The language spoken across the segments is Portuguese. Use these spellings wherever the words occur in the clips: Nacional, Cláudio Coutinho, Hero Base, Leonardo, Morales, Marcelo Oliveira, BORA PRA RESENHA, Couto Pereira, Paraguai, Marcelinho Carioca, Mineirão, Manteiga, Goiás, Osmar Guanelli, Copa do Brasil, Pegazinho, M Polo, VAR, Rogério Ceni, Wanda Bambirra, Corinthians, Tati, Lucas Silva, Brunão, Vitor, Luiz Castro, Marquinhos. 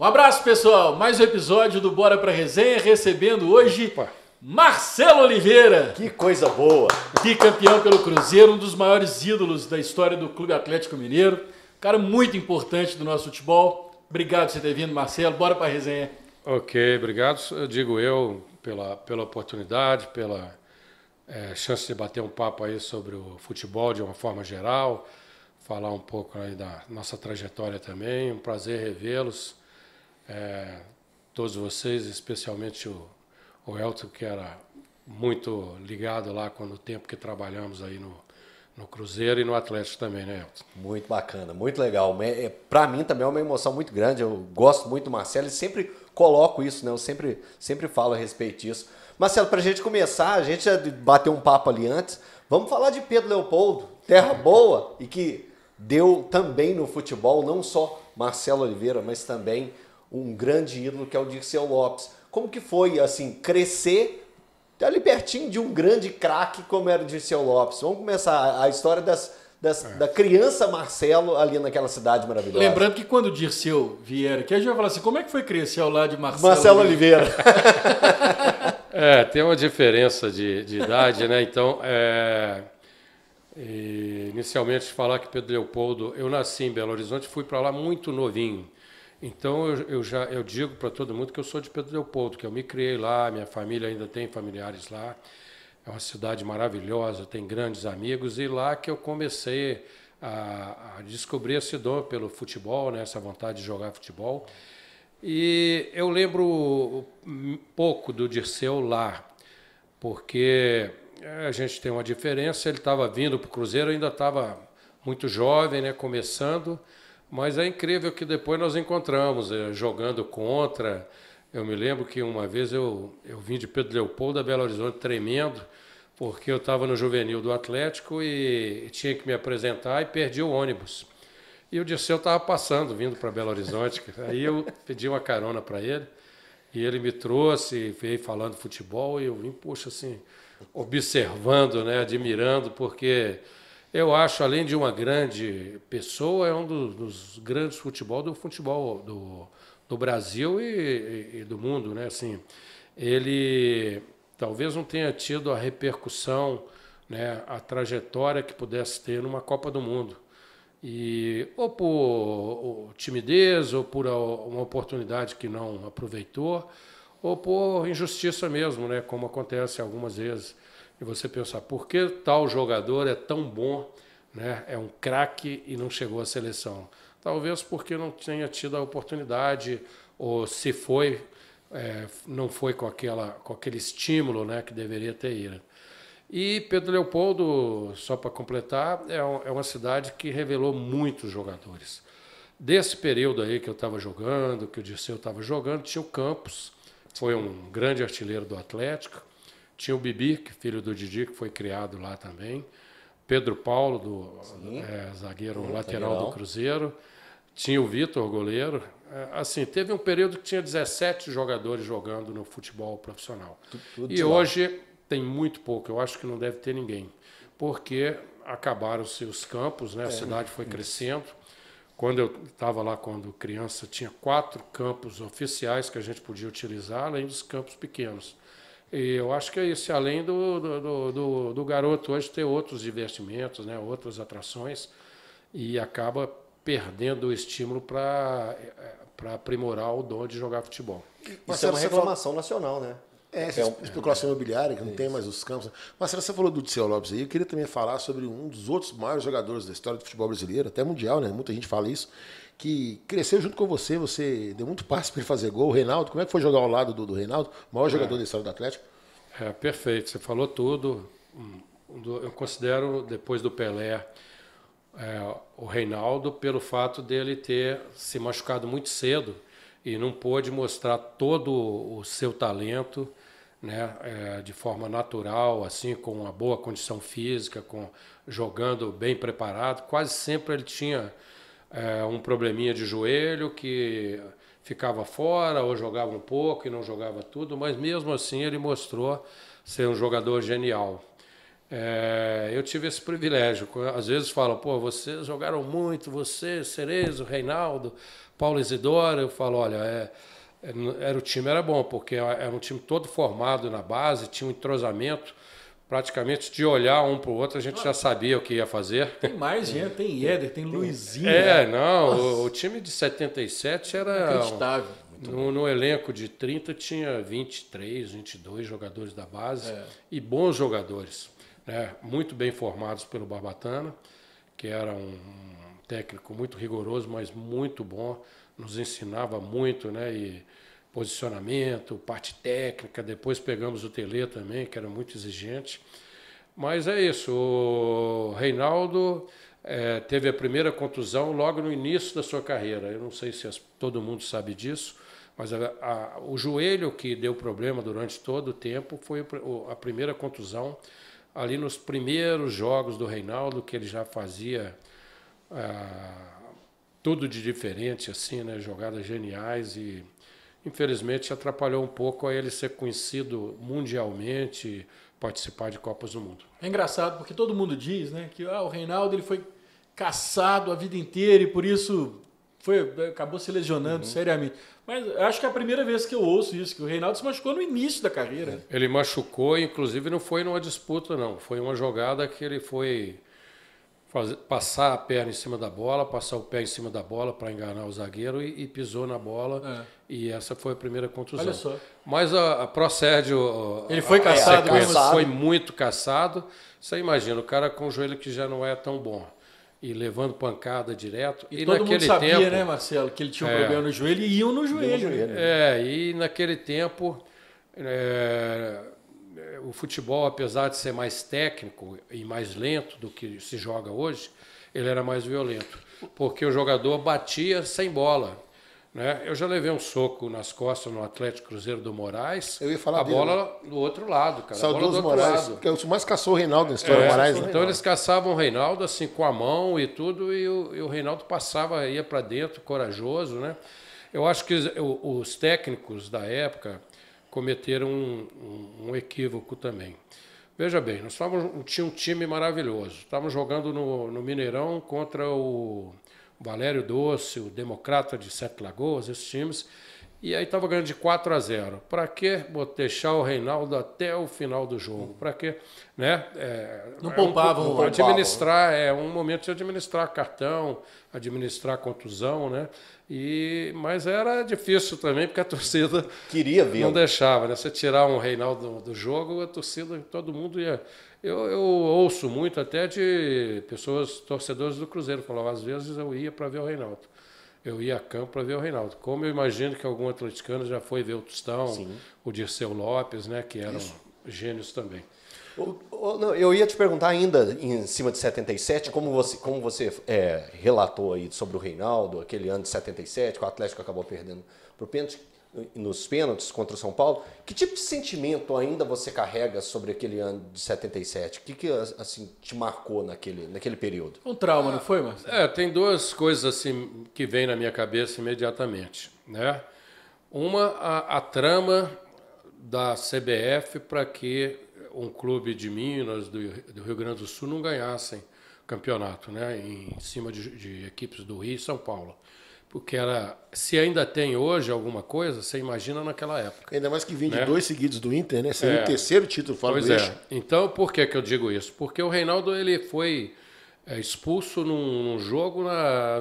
Um abraço, pessoal. Mais um episódio do Bora Pra Resenha, recebendo hoje Marcelo Oliveira. Que coisa boa. Bicampeão pelo Cruzeiro, um dos maiores ídolos da história do Clube Atlético Mineiro. Um cara muito importante do nosso futebol. Obrigado por você ter vindo, Marcelo. Bora Pra Resenha. Ok, obrigado. Eu digo eu pela oportunidade, pela chance de bater um papo aí sobre o futebol de uma forma geral. Falar um pouco aí da nossa trajetória também. Um prazer revê-los. Todos vocês, especialmente o Elton, que era muito ligado lá quando o tempo que trabalhamos aí no Cruzeiro e no Atlético também, né, Elton? Muito bacana, muito legal. Para mim também é uma emoção muito grande, eu gosto muito do Marcelo e sempre coloco isso, né? Eu sempre falo a respeito disso. Marcelo, para a gente começar, a gente já bateu um papo ali antes, vamos falar de Pedro Leopoldo, terra boa, e que deu também no futebol, não só Marcelo Oliveira, mas também um grande ídolo que é o Dirceu Lopes. Como que foi, assim, crescer ali pertinho de um grande craque como era o Dirceu Lopes? Vamos começar a história da criança Marcelo ali naquela cidade maravilhosa. Lembrando que quando o Dirceu vier aqui, a gente vai falar assim, como é que foi crescer ao lado de Marcelo Oliveira? Tem uma diferença de idade, né? Então, inicialmente, falar que Pedro Leopoldo, eu nasci em Belo Horizonte, fui para lá muito novinho. Então, eu digo para todo mundo que eu sou de Pedro Leopoldo, que eu me criei lá, minha família ainda tem familiares lá. É uma cidade maravilhosa, tem grandes amigos. E lá que eu comecei a descobrir esse dom pelo futebol, né, essa vontade de jogar futebol. E eu lembro pouco do Dirceu lá, porque a gente tem uma diferença. Ele estava vindo para o Cruzeiro, ainda estava muito jovem, né, começando. Mas é incrível que depois nós encontramos, jogando contra. Eu me lembro que uma vez eu vim de Pedro Leopoldo a Belo Horizonte tremendo, porque eu estava no juvenil do Atlético e tinha que me apresentar e perdi o ônibus. E o Dirceu estava passando, vindo para Belo Horizonte. Aí eu pedi uma carona para ele e ele me trouxe, veio falando futebol e eu vim, poxa, assim, observando, né, admirando, porque eu acho, além de uma grande pessoa, é um dos grandes futebol do Brasil e do mundo, né? Assim, ele talvez não tenha tido a repercussão, né, a trajetória que pudesse ter numa Copa do Mundo. E ou por timidez, ou por uma oportunidade que não aproveitou, ou por injustiça mesmo, né? Como acontece algumas vezes. E você pensar, por que tal jogador é tão bom, né? É um craque e não chegou à seleção? Talvez porque não tenha tido a oportunidade, ou se foi, não foi com aquele estímulo, né, que deveria ter ido. E Pedro Leopoldo, só para completar, é uma cidade que revelou muitos jogadores. Desse período aí que eu estava jogando, que o Dirceu estava jogando, tinha o Campos, foi um grande artilheiro do Atlético. Tinha o Bibi, filho do Didi, que foi criado lá também. Pedro Paulo, zagueiro lateral do Cruzeiro. Tinha o Vitor, goleiro. Assim, teve um período que tinha 17 jogadores jogando no futebol profissional. E hoje tem muito pouco. Eu acho que não deve ter ninguém. Porque acabaram-se os campos, né? A cidade foi crescendo. Quando eu estava lá, quando criança, tinha 4 campos oficiais que a gente podia utilizar, além dos campos pequenos. E eu acho que é isso, além do garoto hoje ter outros divertimentos, né, outras atrações, e acaba perdendo o estímulo para aprimorar o dom de jogar futebol. Isso é uma reclamação nacional, né? Especulação imobiliária, que não tem mais os campos. Marcelo, você falou do Dirceu Lopes aí, eu queria também falar sobre um dos outros maiores jogadores da história do futebol brasileiro, até mundial, né? Muita gente fala isso, que cresceu junto com você, você deu muito passe para ele fazer gol. O Reinaldo, como é que foi jogar ao lado do Reinaldo, o maior jogador da história do Atlético? Perfeito, você falou tudo. Eu considero, depois do Pelé, o Reinaldo, pelo fato dele ter se machucado muito cedo e não pôde mostrar todo o seu talento, né, de forma natural, assim, com uma boa condição física, jogando bem preparado. Quase sempre ele tinha um probleminha de joelho que ficava fora ou jogava um pouco e não jogava tudo, mas mesmo assim ele mostrou ser um jogador genial. Eu tive esse privilégio. Às vezes falam, pô, vocês jogaram muito, você, Cerezo, Reinaldo, Paulo Isidoro. Eu falo, olha, o time era bom, porque era um time todo formado na base, tinha um entrosamento, praticamente de olhar um para o outro, a gente já sabia o que ia fazer. Tem mais gente, tem Éder, tem Luizinho. O time de 77 era... Acreditável. No elenco de 30 tinha 23, 22 jogadores da base e bons jogadores. Muito bem formados pelo Barbatana, que era um técnico muito rigoroso, mas muito bom, nos ensinava muito, e posicionamento, parte técnica, depois pegamos o Tele também, que era muito exigente. Mas é isso, o Reinaldo teve a primeira contusão logo no início da sua carreira, eu não sei se todo mundo sabe disso, mas o joelho que deu problema durante todo o tempo foi a primeira contusão, ali nos primeiros jogos do Reinaldo, que ele já fazia tudo de diferente, assim, jogadas geniais, e infelizmente atrapalhou um pouco a ele ser conhecido mundialmente, participar de Copas do Mundo. É engraçado, porque todo mundo diz que o Reinaldo ele foi caçado a vida inteira e por isso acabou se lesionando seriamente. Mas acho que é a primeira vez que eu ouço isso, que o Reinaldo se machucou no início da carreira. Ele machucou, inclusive não foi numa disputa, não. Foi uma jogada que ele foi passar a perna em cima da bola, passar o pé em cima da bola para enganar o zagueiro e pisou na bola. E essa foi a primeira contusão. Olha só. Mas procede... Ele foi caçado. Foi muito caçado. Você imagina, o cara com o joelho que já não é tão bom. E levando pancada direto. E todo mundo sabia, né, Marcelo, que ele tinha um problema no joelho e iam no joelho. E naquele tempo, o futebol, apesar de ser mais técnico e mais lento do que se joga hoje, ele era mais violento, porque o jogador batia sem bola. Eu já levei um soco nas costas no Atlético Cruzeiro do Moraes. Eu ia falar bola do outro lado, cara. Saudoso Moraes, que é o que mais caçou o Reinaldo na história do Moraes. Então eles caçavam o Reinaldo assim com a mão e tudo, e o Reinaldo passava, ia para dentro, corajoso, Eu acho que os técnicos da época cometeram um equívoco também. Veja bem, nós tinha um time maravilhoso. Estávamos jogando no Mineirão contra o Valério Doce, o Democrata de Sete Lagoas, esses times. E aí estava ganhando de 4-0. Para que deixar o Reinaldo até o final do jogo? Para que, não poupavam. Administrar, um momento de administrar cartão, administrar contusão, mas era difícil também, porque a torcida queria ver, não deixava, Você tirar um Reinaldo do jogo, a torcida, todo mundo ia... Eu ouço muito até de pessoas, torcedores do Cruzeiro, falavam, às vezes eu ia para ver o Reinaldo. Eu ia a campo para ver o Reinaldo. Como eu imagino que algum atleticano já foi ver o Tostão, o Dirceu Lopes, que eram gênios também. Eu ia te perguntar ainda, em cima de 77, como você relatou aí sobre o Reinaldo, aquele ano de 77, que o Atlético acabou perdendo pro pênalti, nos pênaltis contra o São Paulo. Que tipo de sentimento ainda você carrega sobre aquele ano de 77? O que assim, te marcou naquele período? Um trauma, não foi, Marcelo? Tem duas coisas assim, que vêm na minha cabeça imediatamente. Uma, a trama da CBF para que um clube de Minas, do Rio Grande do Sul, não ganhassem campeonato, em cima de equipes do Rio e São Paulo. Porque se ainda tem hoje alguma coisa, você imagina naquela época. Ainda mais que vinha de 2 seguidos do Inter, Seria o terceiro título fora do eixo. Então, por que eu digo isso? Porque o Reinaldo ele foi expulso num jogo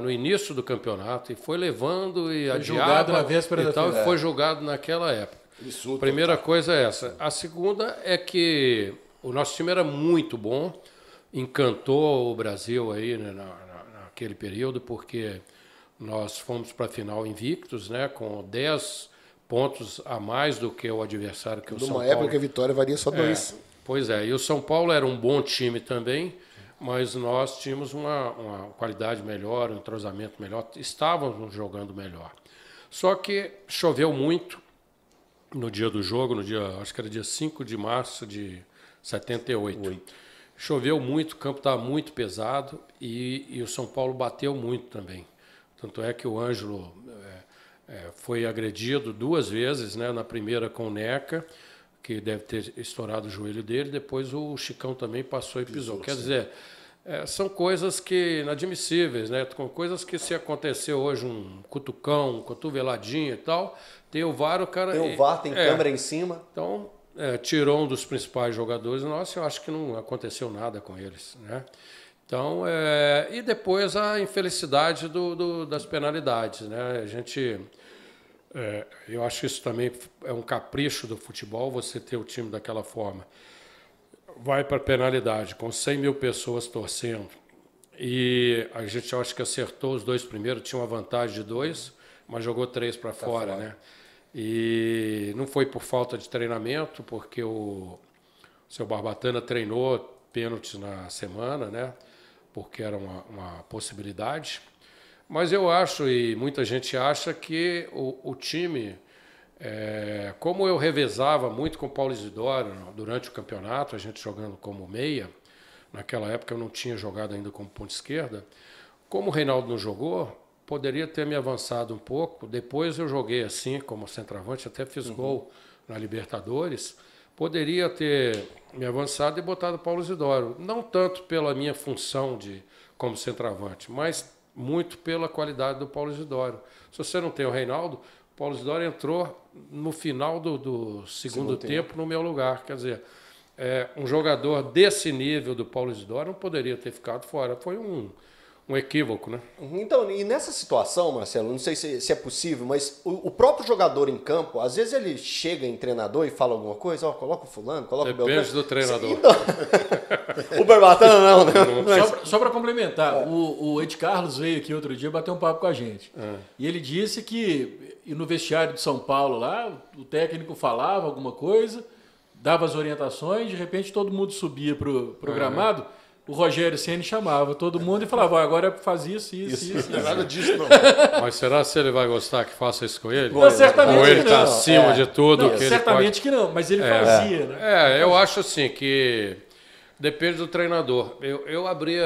no início do campeonato e foi levando e adiado. Foi julgado na véspera da final. Foi julgado naquela época. Isso, primeira coisa é essa. A segunda é que o nosso time era muito bom, encantou o Brasil aí naquele período, porque... Nós fomos para a final invictos, com 10 pontos a mais do que o adversário que o São Paulo... Numa época que a vitória varia só 2. Pois é, e o São Paulo era um bom time também, mas nós tínhamos uma qualidade melhor, um entrosamento melhor, estávamos jogando melhor. Só que choveu muito no dia do jogo, acho que era dia 5 de março de 78. Choveu muito, o campo estava muito pesado e o São Paulo bateu muito também. Tanto é que o Ângelo foi agredido 2 vezes, na primeira com o Neca, que deve ter estourado o joelho dele, depois o Chicão também passou e pisou. Quer dizer, são coisas que inadmissíveis, né? Coisas que, se acontecer hoje um cutucão, um cotoveladinho e tal, tem o VAR, o cara... Tem o VAR, tem câmera em cima. Então, tirou um dos principais jogadores nossos, eu acho que não aconteceu nada com eles, né? Então, e depois a infelicidade das penalidades, né? A gente... eu acho que isso também é um capricho do futebol, você ter o time daquela forma. Vai para a penalidade, com 100 mil pessoas torcendo. E a gente acho que acertou os dois primeiros, tinha uma vantagem de 2, mas jogou 3 para fora, né? E não foi por falta de treinamento, porque o seu Barbatana treinou pênaltis na semana, né? Porque era uma possibilidade. Mas eu acho, e muita gente acha, que o time, como eu revezava muito com o Paulo Isidoro durante o campeonato, a gente jogando como meia, naquela época eu não tinha jogado ainda como ponta esquerda, como o Reinaldo não jogou, poderia ter me avançado um pouco, depois eu joguei assim, como centroavante, até fiz gol na Libertadores, poderia ter me avançado e botado o Paulo Isidoro, não tanto pela minha função como centroavante, mas muito pela qualidade do Paulo Isidoro. Se você não tem o Reinaldo, o Paulo Isidoro entrou no final do segundo tempo no meu lugar. Quer dizer, um jogador desse nível do Paulo Isidoro não poderia ter ficado fora. Foi um equívoco, né? Então, e nessa situação, Marcelo, não sei se é possível, mas o próprio jogador em campo, às vezes ele chega em treinador e fala alguma coisa, ó, coloca o fulano, coloca o Belgrano. Depende do treinador. Então... o Barbatana não, né? Mas... Só para complementar, o Ed Carlos veio aqui outro dia bater um papo com a gente. E ele disse que no vestiário de São Paulo lá, o técnico falava alguma coisa, dava as orientações, de repente todo mundo subia pro gramado. O Rogério Ceni chamava todo mundo e falava, agora faz isso. Não é nada disso, não. Mas será que ele vai gostar que faça isso com ele? Não, certamente não. Ou ele está acima de tudo? Não, que certamente que não, mas ele fazia, né? Eu acho assim que depende do treinador. Eu abria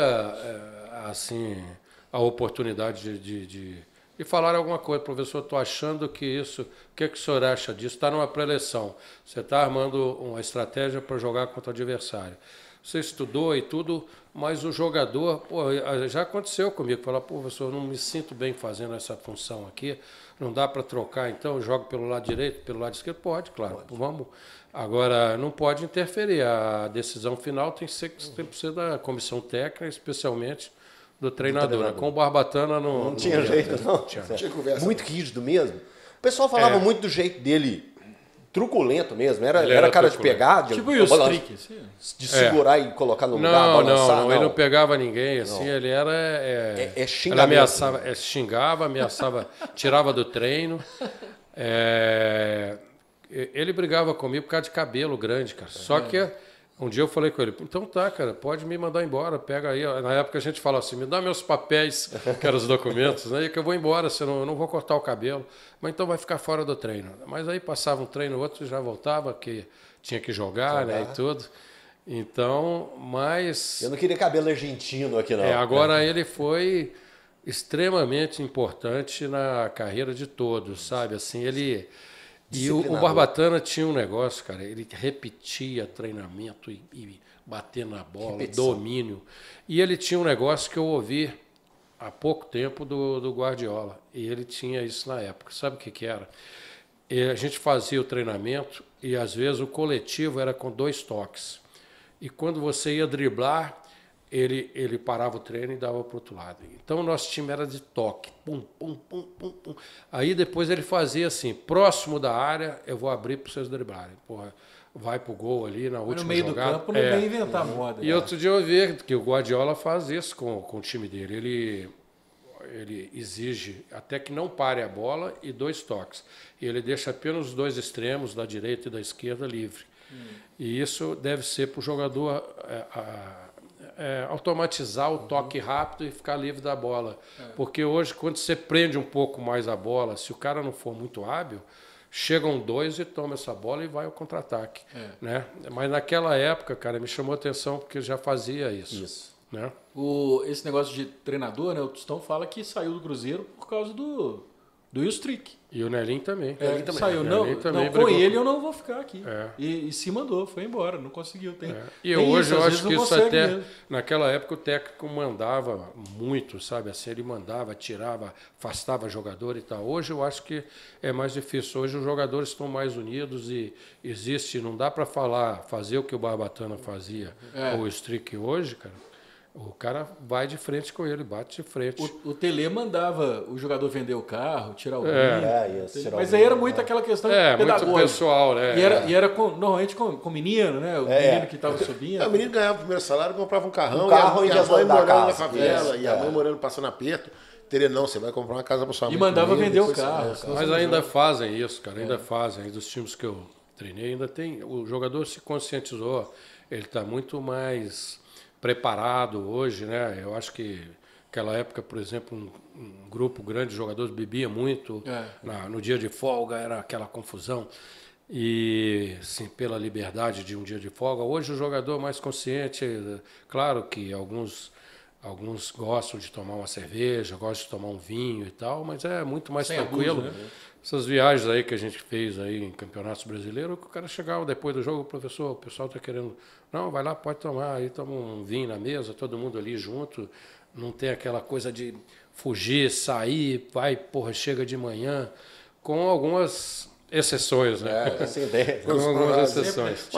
assim, a oportunidade de falar alguma coisa. Professor, estou achando que isso... O que o senhor acha disso? Está numa pré-eleição. Você está armando uma estratégia para jogar contra o adversário. Você estudou e tudo, mas o jogador... Pô, já aconteceu comigo, falar, pô, professor, não me sinto bem fazendo essa função aqui, não dá para trocar, então eu jogo pelo lado direito, pelo lado esquerdo? Pode, claro, pode. Vamos. Agora, não pode interferir, a decisão final tem que ser da comissão técnica, especialmente do treinador. Com o Barbatana não tinha jeito, não. Tinha conversa. Muito rígido mesmo. O pessoal falava muito do jeito dele... Truculento mesmo, era cara truculento. De pegar, de, tipo de segurar e colocar no lugar, balançar. Não, ele não pegava ninguém, assim, ele era... xingamento. Xingava, ameaçava, tirava do treino. Ele brigava comigo por causa de cabelo grande, cara. Só que um dia eu falei com ele, então tá, cara, pode me mandar embora, pega aí. Na época a gente falava assim, me dá meus papéis, que eram os documentos, né? Que eu vou embora, senão eu não vou cortar o cabelo. Mas então vai ficar fora do treino. Mas aí passava um treino, outro já voltava, que tinha que jogar. Né? E tudo. Então, mas... Eu não queria cabelo argentino aqui, não. Agora ele foi extremamente importante na carreira de todos, sabe? Assim, ele... E o Barbatana tinha um negócio, cara, ele repetia treinamento e bater na bola, domínio. E ele tinha um negócio que eu ouvi há pouco tempo do Guardiola, e ele tinha isso na época. Sabe o que era? A gente fazia o treinamento e, às vezes, o coletivo era com 2 toques. E quando você ia driblar, ele parava o treino e dava para o outro lado. Então, o nosso time era de toque. Pum, pum, pum, pum, pum. Aí, depois, ele fazia assim, próximo da área, eu vou abrir para vocês driblarem. Porra, vai para o gol ali, na última jogada. No meio do campo, não tem inventar moda. E outro dia eu vi que o Guardiola faz isso com o time dele. Ele exige até que não pare a bola e 2 toques. E ele deixa apenas os 2 extremos, da direita e da esquerda, livre. E isso deve ser para o jogador... automatizar o toque rápido e ficar livre da bola. Porque hoje, quando você prende um pouco mais a bola, se o cara não for muito hábil, chegam 2 e toma essa bola e vai ao contra-ataque. Né? Mas naquela época, cara, me chamou a atenção porque já fazia isso. Né? Esse negócio de treinador, né, o Tostão fala que saiu do Cruzeiro por causa do do Yustrick. E o Nelinho também. Saiu, não, também não, com ele eu não vou ficar aqui. É. E se mandou, foi embora, não conseguiu. Tem, é. E tem hoje isso, eu acho que isso até, mesmo. Naquela época, o técnico mandava muito, sabe? Assim, ele mandava, tirava, afastava jogador e tal. Hoje eu acho que é mais difícil. Hoje os jogadores estão mais unidos e existe, não dá para falar, fazer o que o Barbatana fazia ou o Yustrick hoje, cara. O cara vai de frente com ele, bate de frente. O Tele mandava o jogador vender o carro, tirar o vinho. Mas aí era muito aquela questão pedagógica. Muito pessoal, né? E era com, normalmente com menino, né? O menino que estava subindo. O menino ganhava o primeiro salário, comprava um carrão. Um carro e a mãe morando na favela. E a mãe morando, passando aperto. Tele, não, você vai comprar uma casa para sua mãe. E mandava vender o carro. Mas ainda fazem isso, cara. Ainda fazem. Dos times que eu treinei, ainda tem... O jogador se conscientizou. Ele está muito mais... preparado hoje, né? Eu acho que naquela época, por exemplo, um grupo grande de jogadores bebia muito, no dia de folga era aquela confusão, e sim, pela liberdade de um dia de folga. Hoje o jogador mais consciente, claro que alguns gostam de tomar uma cerveja, gostam de tomar um vinho e tal, mas é muito mais tranquilo. Abuso, né? Essas viagens aí que a gente fez aí em campeonatos brasileiros, que o cara chegava depois do jogo, professor, o pessoal está querendo... Não, vai lá, pode tomar. Aí toma um vinho na mesa, todo mundo ali junto. Não tem aquela coisa de fugir, sair, vai, porra, chega de manhã. Com algumas exceções, né? Com algumas exceções.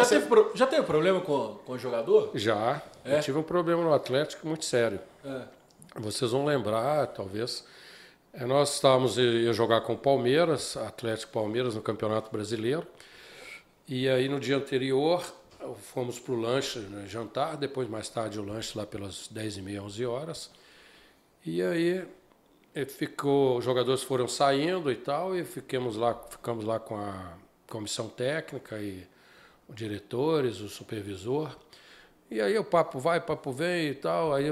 Já teve problema com o jogador? Já. Eu tive um problema no Atlético muito sério. Vocês vão lembrar, talvez... Nós estávamos a jogar com o Palmeiras, Atlético Palmeiras, no Campeonato Brasileiro. E aí, no dia anterior, fomos para o lanche, né, jantar. Depois, mais tarde, o lanche lá pelas 10h30, 11 horas. E aí, os jogadores foram saindo e tal. E ficamos lá com a comissão técnica e os diretores, o supervisor. E aí o papo vai, papo vem e tal. Aí,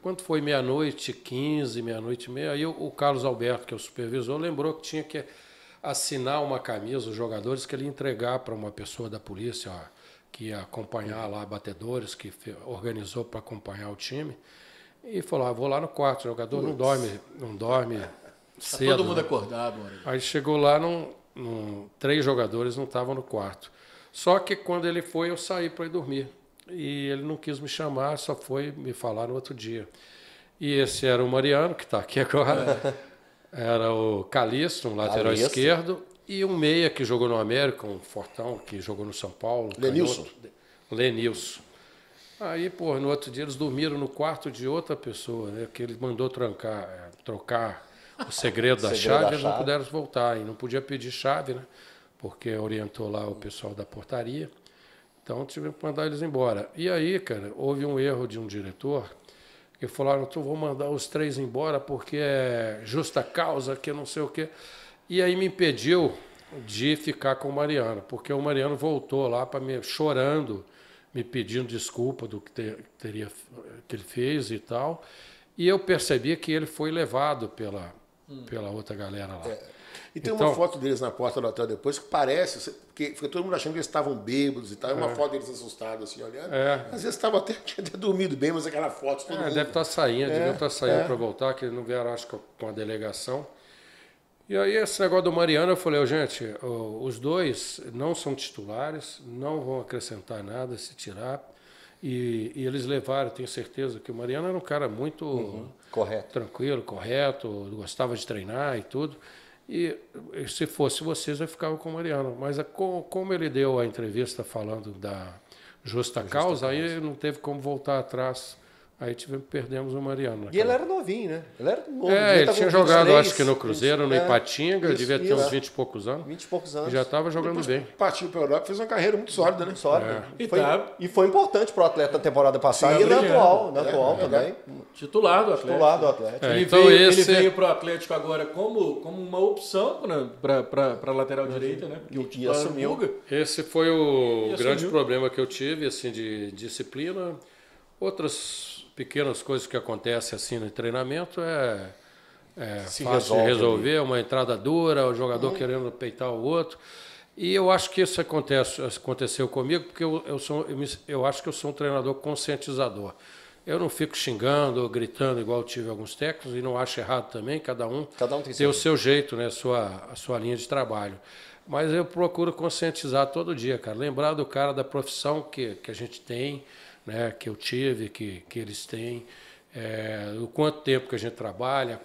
quando foi meia-noite, 15, meia-noite e meia, aí o Carlos Alberto, que é o supervisor, lembrou que tinha que assinar uma camisa, os jogadores, que ele ia entregar para uma pessoa da polícia, ó, que ia acompanhar lá batedores, que organizou para acompanhar o time. E falou, vou lá no quarto, o jogador não dorme cedo. Tá todo mundo acordado. Mano. Aí chegou lá, três jogadores não estavam no quarto. Só que quando ele foi, eu saí para ir dormir. E ele não quis me chamar, só foi me falar no outro dia. E esse era o Mariano, que está aqui agora. Era o Calixto, um lateral esquerdo. E um meia que jogou no América, um fortão que jogou no São Paulo. Lenilson. Aí, pô, no outro dia eles dormiram no quarto de outra pessoa, né? Que ele mandou trocar o segredo da chave. Eles não puderam voltar. E não podia pedir chave, né? Porque orientou lá o pessoal da portaria. Então, tive que mandar eles embora. E aí, cara, houve um erro de um diretor que falaram, tu vou mandar os três embora porque é justa causa, que não sei o quê. E aí me impediu de ficar com o Mariano, porque o Mariano voltou lá para me chorando, me pedindo desculpa do que ele fez e tal. E eu percebi que ele foi levado pela outra galera lá. E tem uma foto deles na porta do hotel depois que parece, porque fica todo mundo achando que eles estavam bêbados e tal. É uma foto deles assustados, assim, olhando. Às vezes estavam até dormindo bem, mas aquela foto... deve estar saindo, para voltar, que eles não vieram, acho que com a delegação. E aí esse negócio do Mariano, eu falei, gente, os dois não são titulares, não vão acrescentar nada, se tirar. E eles levaram, tenho certeza, que o Mariano era um cara muito tranquilo, correto, gostava de treinar e tudo. E se fosse vocês, eu ficava com o Mariano. Mas como ele deu a entrevista falando da justa causa, aí não teve como voltar atrás. Aí perdemos o Mariano. E ele era novinho, né? Ele era novo. Ele tinha jogado, acho que no Cruzeiro, no Ipatinga, devia ter uns 20 e poucos anos. 20 e poucos anos. E já estava jogando bem. Partiu para a Europa, fez uma carreira muito sólida, né? Muito sólida. E foi importante para o Atlético na temporada passada. Sim, e na atual também. Titular do Atlético. Titular do Atlético. Ele veio para o Atlético agora como uma opção para a lateral direita, né? E assumiu. Esse foi o grande problema que eu tive, assim, de disciplina. Outras pequenas coisas que acontecem assim no treinamento é fácil de resolver, uma entrada dura, o jogador querendo peitar o outro. E eu acho que isso aconteceu comigo, porque eu acho que eu sou um treinador conscientizador. Eu não fico xingando, gritando, igual tive alguns técnicos, e não acho errado também, cada um tem o seu jeito, né, a sua linha de trabalho. Mas eu procuro conscientizar todo dia, cara, lembrar do cara, da profissão que a gente tem, né, que eu tive, que eles têm, o quanto tempo que a gente trabalha,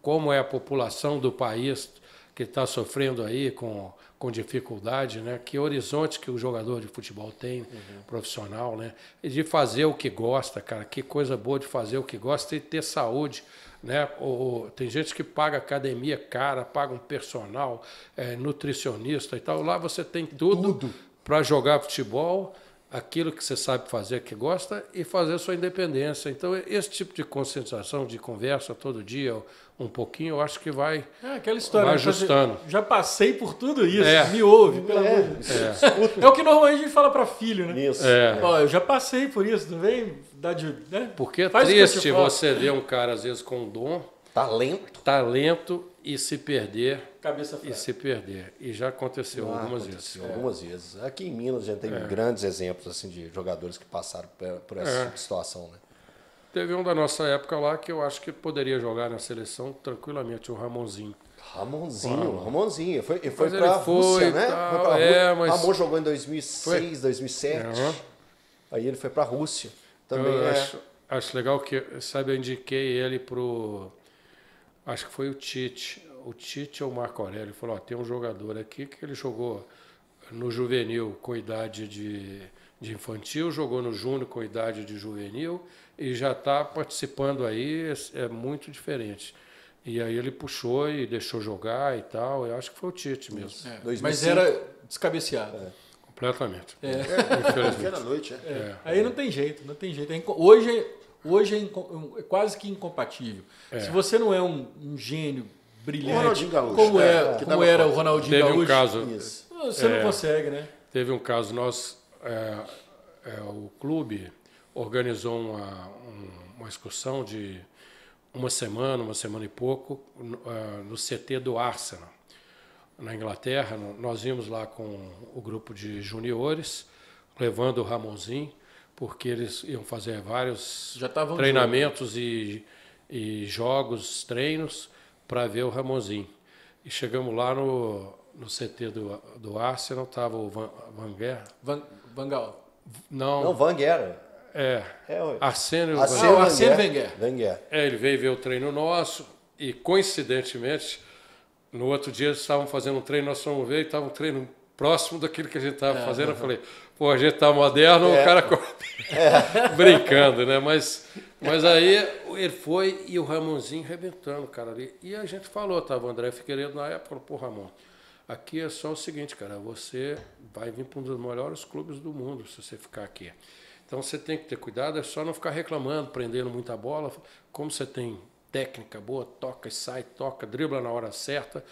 como é a população do país que está sofrendo aí com dificuldade, né? Que horizonte que o jogador de futebol tem, profissional, né? E de fazer o que gosta, cara, que coisa boa de fazer o que gosta e ter saúde, né? Tem gente que paga academia cara, paga um personal, nutricionista e tal, lá você tem tudo. Para jogar futebol, aquilo que você sabe fazer, que gosta, e fazer a sua independência. Então, esse tipo de conscientização, de conversa todo dia, um pouquinho, eu acho que vai, aquela história, vai ajustando. Já passei por tudo isso, me ouve, pelo amor de Deus. É o que normalmente a gente fala para filho, né? Isso. Ó, eu já passei por isso, não vem dar de... Né? Porque é triste você ver um cara, às vezes, com um dom, talento e se perder. Cabeça fraca. E se perder. E já aconteceu algumas vezes. Aqui em Minas a gente tem grandes exemplos assim, de jogadores que passaram por essa situação, né? Teve um da nossa época lá que eu acho que poderia jogar na seleção tranquilamente, o Ramonzinho. Ramonzinho. Foi para a Rússia, né? Mas... Ramon jogou em 2006, 2007. Uhum. Aí ele foi para a Rússia. Também eu acho legal que, sabe, eu indiquei ele pro... Acho que foi o Tite. O Tite ou o Marco Aurélio falou, tem um jogador aqui que ele jogou no juvenil com idade de infantil, jogou no júnior com idade de juvenil e já está participando aí, é muito diferente. E aí ele puxou e deixou jogar e tal, eu acho que foi o Tite mesmo. Mas era descabeceado. Completamente. Infelizmente. Era noite, aí não tem jeito, não tem jeito. Hoje é quase que incompatível. Se você não é um gênio brilhante, como era o Ronaldinho Gaúcho, você não consegue, né? Teve um caso, o clube organizou uma excursão de uma semana e pouco, no CT do Arsenal, na Inglaterra. Nós vimos lá com o grupo de juniores, levando o Ramonzinho, porque eles iam fazer vários treinamentos e jogos, treinos, para ver o Ramonzinho. E chegamos lá no CT do Arsenal, estava o Wenger. Wenger. Arsène Wenger. Ele veio ver o treino nosso e, coincidentemente, no outro dia eles estavam fazendo um treino, nós fomos ver, e estava um treino próximo daquilo que a gente estava fazendo. Eu falei, pô, a gente está moderno, o cara brincando, né? Mas aí ele foi e o Ramonzinho arrebentando o cara ali. E a gente falou, tava o André Figueiredo na época, falou, pô, Ramon, aqui é só o seguinte, cara, você vai vir para um dos melhores clubes do mundo se você ficar aqui. Então você tem que ter cuidado, é só não ficar reclamando, prendendo muita bola. Como você tem técnica boa, toca e sai, toca, dribla na hora certa.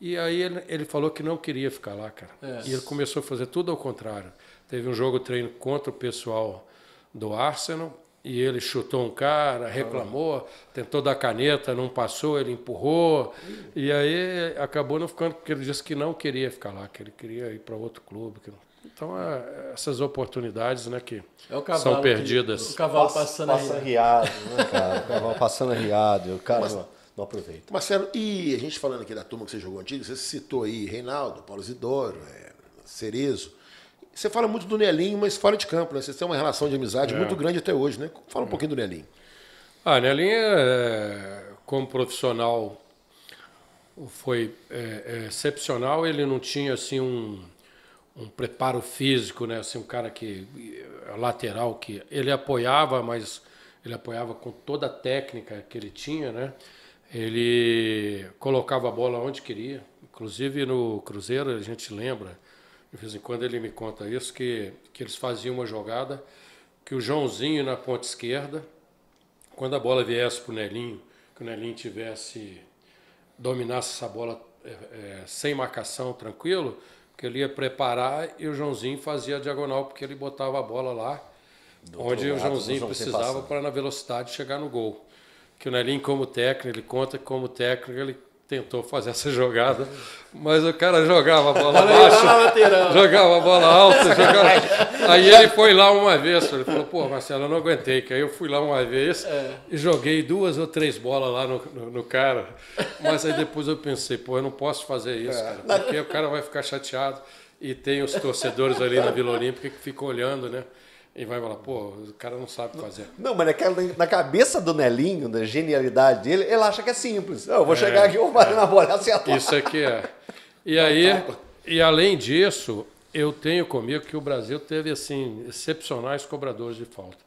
E aí ele falou que não queria ficar lá, cara. E ele começou a fazer tudo ao contrário. Teve um jogo treino contra o pessoal do Arsenal e ele chutou um cara, reclamou, tentou dar caneta, não passou, ele empurrou. E aí acabou não ficando, porque ele disse que não queria ficar lá, que ele queria ir para outro clube. Então, essas oportunidades, né, que são perdidas. O cavalo passa arriado, né, cara? O cavalo passando arriado. O cara... Não aproveita. Marcelo, e a gente falando aqui da turma que você jogou antigo, você citou aí Reinaldo, Paulo Isidoro, Cerezo. Você fala muito do Nelinho, mas fora de campo, né? Você tem uma relação de amizade muito grande até hoje, né? Fala um pouquinho do Nelinho. Nelinho, como profissional, foi excepcional. Ele não tinha assim um preparo físico, né? Assim, um cara lateral que ele apoiava, mas ele apoiava com toda a técnica que ele tinha, né? Ele colocava a bola onde queria, inclusive no Cruzeiro, a gente lembra, de vez em quando ele me conta isso, que eles faziam uma jogada que o Joãozinho na ponta esquerda, quando a bola viesse para o Nelinho, que o Nelinho dominasse essa bola sem marcação, tranquilo, que ele ia preparar e o Joãozinho fazia a diagonal, porque ele botava a bola lá, onde o Joãozinho precisava para, na velocidade, chegar no gol. Que o Nelinho, como técnico, ele conta que como técnico ele tentou fazer essa jogada, mas o cara jogava a bola baixa, jogava a bola alta, jogava... Aí ele foi lá uma vez, ele falou, pô, Marcelo, eu não aguentei, que aí eu fui lá uma vez e joguei 2 ou 3 bolas lá no cara, mas aí depois eu pensei, pô, eu não posso fazer isso, cara, porque o cara vai ficar chateado e tem os torcedores ali na Vila Olímpica que ficam olhando, né? E vai falar, pô, o cara não sabe fazer. Não, mas na cabeça do Nelinho, da genialidade dele, ele acha que é simples. Eu vou chegar aqui, vou bater na bola, acertar. Isso aqui é. E aí, e além disso, eu tenho comigo que o Brasil teve, assim, excepcionais cobradores de falta.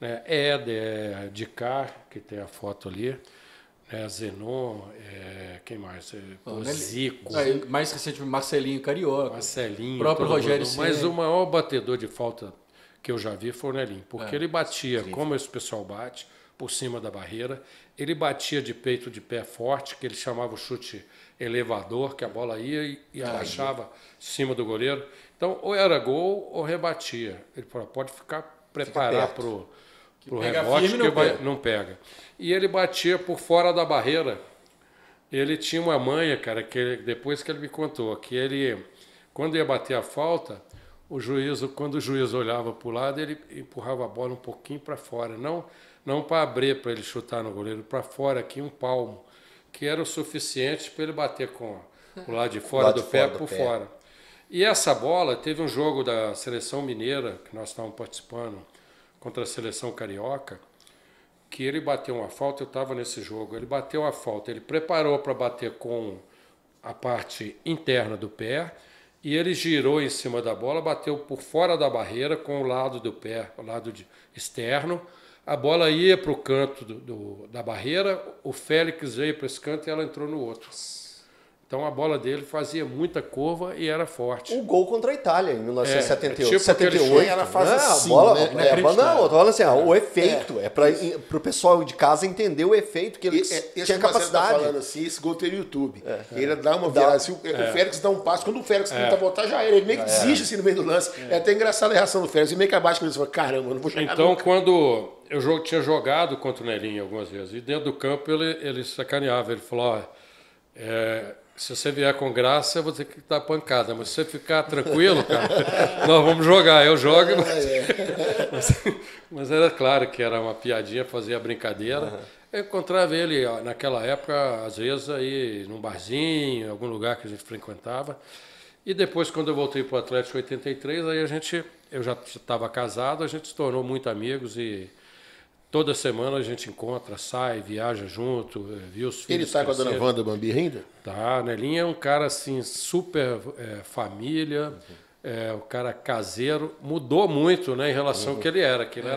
Né? É de cá, que tem a foto ali, né? Zenon, quem mais? Zico. É, mais recente, Marcelinho Carioca. Marcelinho. O próprio Rogério Ceni. Mas o maior batedor de falta que eu já vi foi o Nelinho, porque ele batia, sim, como esse pessoal bate, por cima da barreira, ele batia de peito de pé forte, que ele chamava o chute elevador, que a bola ia e abaixava em cima do goleiro. Então, ou era gol ou rebatia. Ele falou, pode ficar, preparar para o rebote, que não pega. E ele batia por fora da barreira. Ele tinha uma manha, cara, que ele, depois que ele me contou, que ele, quando ia bater a falta... O juiz, quando o juiz olhava para o lado, ele empurrava a bola um pouquinho para fora, não para abrir para ele chutar no goleiro, para fora aqui um palmo, que era o suficiente para ele bater com o lado de fora do pé por fora. E essa bola, teve um jogo da seleção mineira, que nós estávamos participando, contra a seleção carioca, que ele bateu uma falta, eu estava nesse jogo, ele bateu a falta, ele preparou para bater com a parte interna do pé, e ele girou em cima da bola, bateu por fora da barreira com o lado do pé, o lado externo. A bola ia para o canto da barreira, o Félix veio para esse canto e ela entrou no outro. Então a bola dele fazia muita curva e era forte. O gol contra a Itália em 1978. Tipo 78 era fase assim, o efeito. É para o pessoal de casa entender o efeito que ele tinha capacidade. Tá falando assim, esse gol tem no YouTube. Ele dá uma virada assim, o Félix dá um passo. Quando o Félix tenta voltar, já era. Ele meio que desiste assim no meio do lance. É até engraçado a reação do Félix. E meio que abaixo, ele fala, caramba, eu não vou chegar então nunca. Quando eu tinha jogado contra o Nelinho algumas vezes, e dentro do campo ele sacaneava. Ele falou, se você vier com graça, eu vou ter que dar pancada. Mas se você ficar tranquilo, cara, nós vamos jogar. Eu jogo. Mas era claro que era uma piadinha, fazia brincadeira. Eu encontrava ele naquela época, às vezes, aí num barzinho, em algum lugar que a gente frequentava. E depois, quando eu voltei para o Atlético em 83, aí eu já estava casado, a gente se tornou muito amigos e... Toda semana a gente encontra, sai, viaja junto, viu os filhos. Ele está com a dona Wanda Bambirra ainda? Tá, Nelinho é um cara assim, super família, um cara caseiro, mudou muito, né, em relação ao que ele era, que ele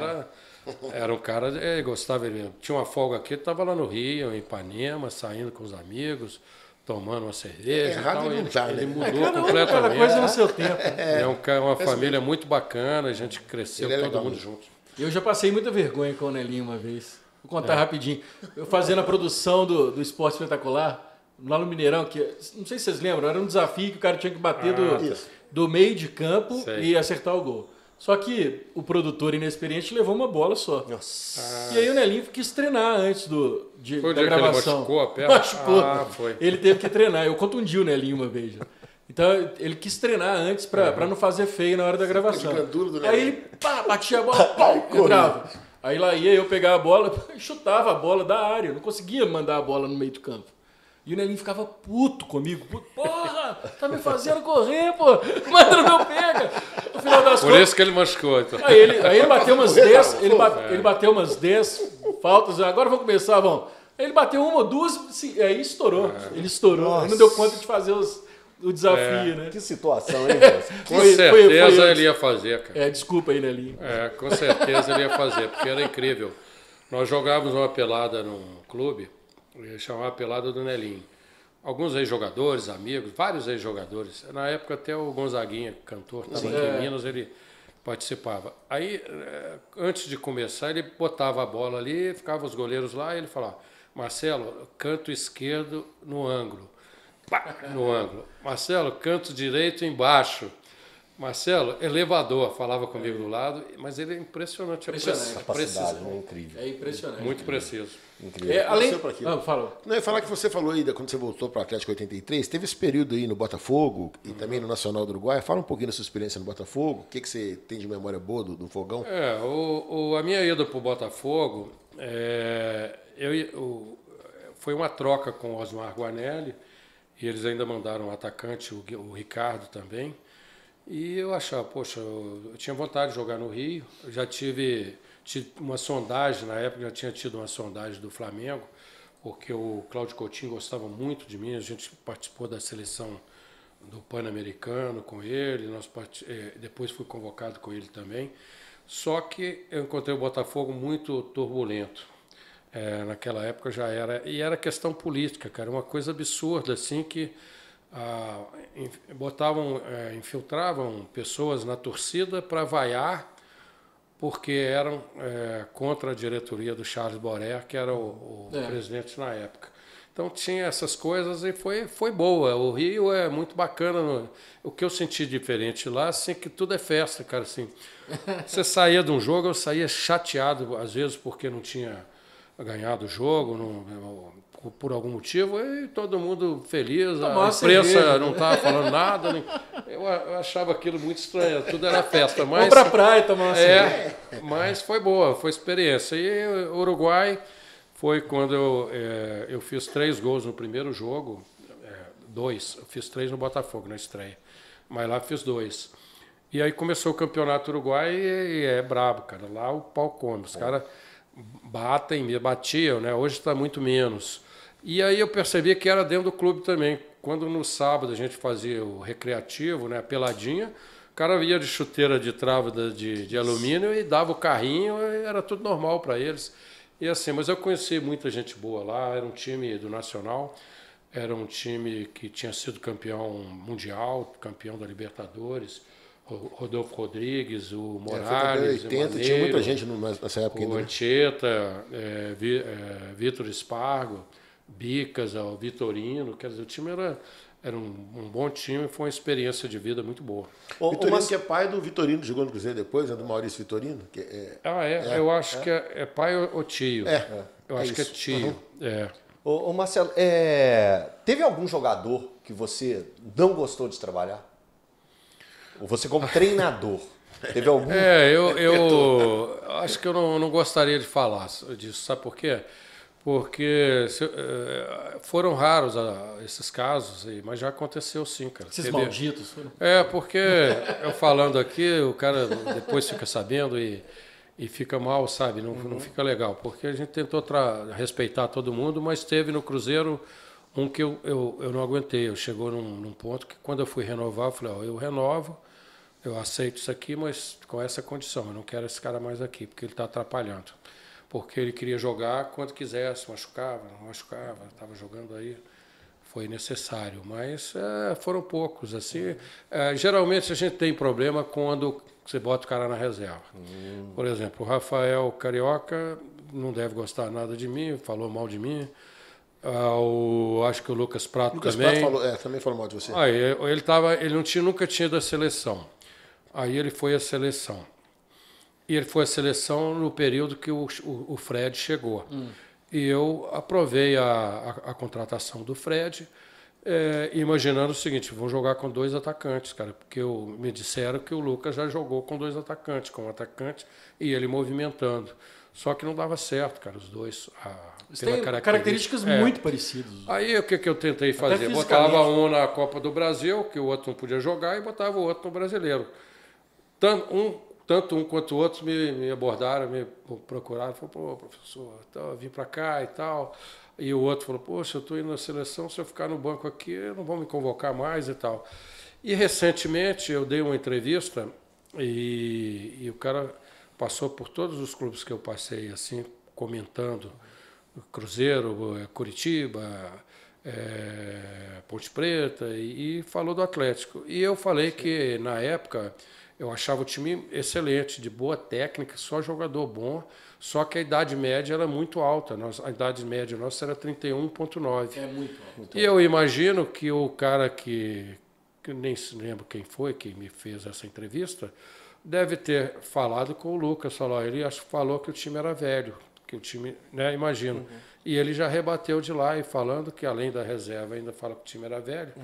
era um cara, gostava, ele tinha uma folga aqui, estava lá no Rio, em Ipanema, saindo com os amigos, tomando uma cerveja. Ele mudou completamente. Cada coisa no seu tempo. É uma família muito bacana, a gente cresceu todo mundo junto. Eu já passei muita vergonha com o Nelinho uma vez. Vou contar rapidinho. Eu fazendo a produção do Esporte Espetacular, lá no Mineirão, que não sei se vocês lembram, era um desafio que o cara tinha que bater do meio de campo e acertar o gol. Só que o produtor inexperiente levou uma bola só. Nossa. E aí o Nelinho quis treinar antes da gravação. Ele machucou a perna? Machucou. Ele teve que treinar. Eu contundi o Nelinho uma vez já. Então, ele quis treinar antes para não fazer feio na hora da gravação. Aí ele batia a bola, entrava. Aí lá ia eu pegar a bola, chutava a bola da área. Não conseguia mandar a bola no meio do campo. E o Nelinho ficava puto comigo. Porra, tá me fazendo correr, pô. Manda no meu pega. No final das contas... Por isso que ele machucou. Então. Aí ele bateu umas 10, ele bateu umas 10 faltas. Agora vamos começar, vamos. Aí ele bateu uma ou duas, aí estourou. Ele estourou. Nossa. Ele não deu conta de fazer o desafio, né? Que situação, hein, com certeza foi ele ia fazer, cara. Desculpa aí, Nelinho. Com certeza ele ia fazer, porque era incrível. Nós jogávamos uma pelada num clube, ia chamar a pelada do Nelinho. Alguns ex-jogadores, amigos, vários ex-jogadores. Na época até o Gonzaguinha, cantor, estava aqui em Minas, ele participava. Aí, antes de começar, ele botava a bola ali, ficava os goleiros lá, e ele falava, Marcelo, canto esquerdo no ângulo. Pá, no ângulo. Marcelo, canto direito embaixo. Marcelo, elevador, falava comigo do lado, mas ele é impressionante. A capacidade, né? Incrível. É impressionante. Muito preciso. Incrível. É, além... Não, fala. Não, eu ia falar que você falou aí, quando você voltou para o Atlético 83, teve esse período aí no Botafogo e também no Nacional do Uruguai. Fala um pouquinho da sua experiência no Botafogo, o que, que você tem de memória boa do Fogão? É, a minha ida para o Botafogo, foi uma troca com o Osmar Guanelli, e eles ainda mandaram um atacante, o Ricardo também. E eu achava, poxa, eu tinha vontade de jogar no Rio, eu já tive uma sondagem, na época já tinha tido uma sondagem do Flamengo, porque o Cláudio Coutinho gostava muito de mim, a gente participou da seleção do Pan-Americano com ele, depois fui convocado com ele também, só que eu encontrei o Botafogo muito turbulento, naquela época já era, e era questão política, cara, uma coisa absurda assim que... infiltravam pessoas na torcida para vaiar porque eram contra a diretoria do Charles Boré, que era o presidente na época. Então tinha essas coisas e foi boa. O Rio é muito bacana. O que eu senti diferente lá, assim, que tudo é festa, cara. Assim, você saía de um jogo, eu saía chateado às vezes porque não tinha ganhado o jogo, por algum motivo, e todo mundo feliz, a imprensa não estava falando nada. Eu achava aquilo muito estranho, tudo era festa. Vamos para a praia tomar uma cerveja. Mas foi boa, foi experiência. E o Uruguai foi quando eu fiz 3 gols no primeiro jogo, 2, eu fiz 3 no Botafogo na estreia, mas lá fiz 2. E aí começou o campeonato uruguai e é brabo, cara, lá o pau come, os caras batiam, né? Hoje está muito menos. E aí eu percebi que era dentro do clube também. Quando no sábado a gente fazia o recreativo, né, a peladinha, o cara ia de chuteira de trava de alumínio e dava o carrinho, era tudo normal para eles. E assim, mas eu conheci muita gente boa lá, era um time do Nacional, era um time que tinha sido campeão mundial, campeão da Libertadores, o Rodolfo Rodrigues, o Morales, foi 80, Maneiro, tinha muita gente nessa época. O Anchieta, Vitor Espargo, Bicas, o Vitorino, quer dizer, o time era um bom time, foi uma experiência de vida muito boa. O Vitorino, que é pai do Vitorino, jogou no Cruzeiro depois, do Maurício Vitorino? Que eu acho que é pai ou tio. Eu acho que é tio. Ô Marcelo, teve algum jogador que você não gostou de trabalhar? Você como treinador, teve algum... Eu acho que eu não gostaria de falar disso, sabe por quê? Porque foram raros esses casos, mas já aconteceu sim, cara. Esses malditos foram. Porque eu falando aqui, o cara depois fica sabendo e fica mal, sabe? Não fica legal, porque a gente tentou respeitar todo mundo, mas teve no Cruzeiro... Um que eu não aguentei, eu chegou num ponto que quando eu fui renovar, eu falei, eu renovo, eu aceito isso aqui, mas com essa condição, eu não quero esse cara mais aqui, porque ele está atrapalhando. Porque ele queria jogar quando quisesse, machucava, não machucava, estava jogando aí, foi necessário. Mas foram poucos, assim. Geralmente a gente tem problema quando você bota o cara na reserva. Por exemplo, o Rafael Carioca não deve gostar nada de mim, falou mal de mim. Acho que o Lucas Prato também. Prato falou, também falou mal de você. Aí, ele nunca tinha ido à seleção. Aí ele foi à seleção. E ele foi à seleção no período que o Fred chegou. E eu aprovei a contratação do Fred, imaginando o seguinte, vou jogar com 2 atacantes, cara, porque me disseram que o Lucas já jogou com 2 atacantes, com um atacante e ele movimentando. Só que não dava certo, cara, os dois. Tem características muito parecidas. Aí o que eu tentei fazer? Botava um na Copa do Brasil, que o outro não podia jogar, e botava o outro no Brasileiro. Tanto um quanto o outro me abordaram, me procuraram. Falaram, pô, professor, então, eu vim para cá e tal. E o outro falou, poxa, eu estou indo na seleção, se eu ficar no banco aqui, não vão me convocar mais e tal. E recentemente eu dei uma entrevista e o cara... Passou por todos os clubes que eu passei, assim, comentando. Cruzeiro, Curitiba, Ponte Preta, e falou do Atlético. E eu falei que, na época, eu achava o time excelente, de boa técnica, só jogador bom, só que a idade média era muito alta. A idade média nossa era 31,9. É muito alto. E eu imagino que o cara que que nem se lembro quem foi que me fez essa entrevista, deve ter falado com o Lucas, ele falou que o time era velho, que o time, né, imagino. Uhum. E ele já rebateu de lá e falando que além da reserva ainda fala que o time era velho. Uhum.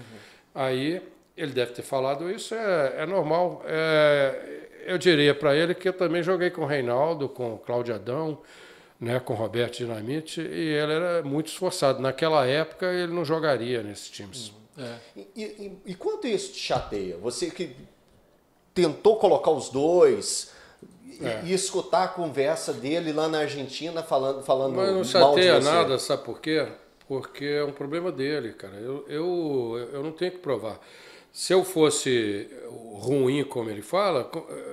Aí ele deve ter falado isso, é normal. Eu diria para ele que eu também joguei com o Reinaldo, com o Cláudio Adão, né, com o Roberto Dinamite, e ele era muito esforçado. Naquela época ele não jogaria nesses times. Uhum. E quanto isso te chateia? Você que tentou colocar os dois e escutar a conversa dele lá na Argentina falando mal de você. Mas não chateia nada, sabe por quê? Porque é um problema dele, cara. Eu não tenho que provar. Se eu fosse ruim, como ele fala,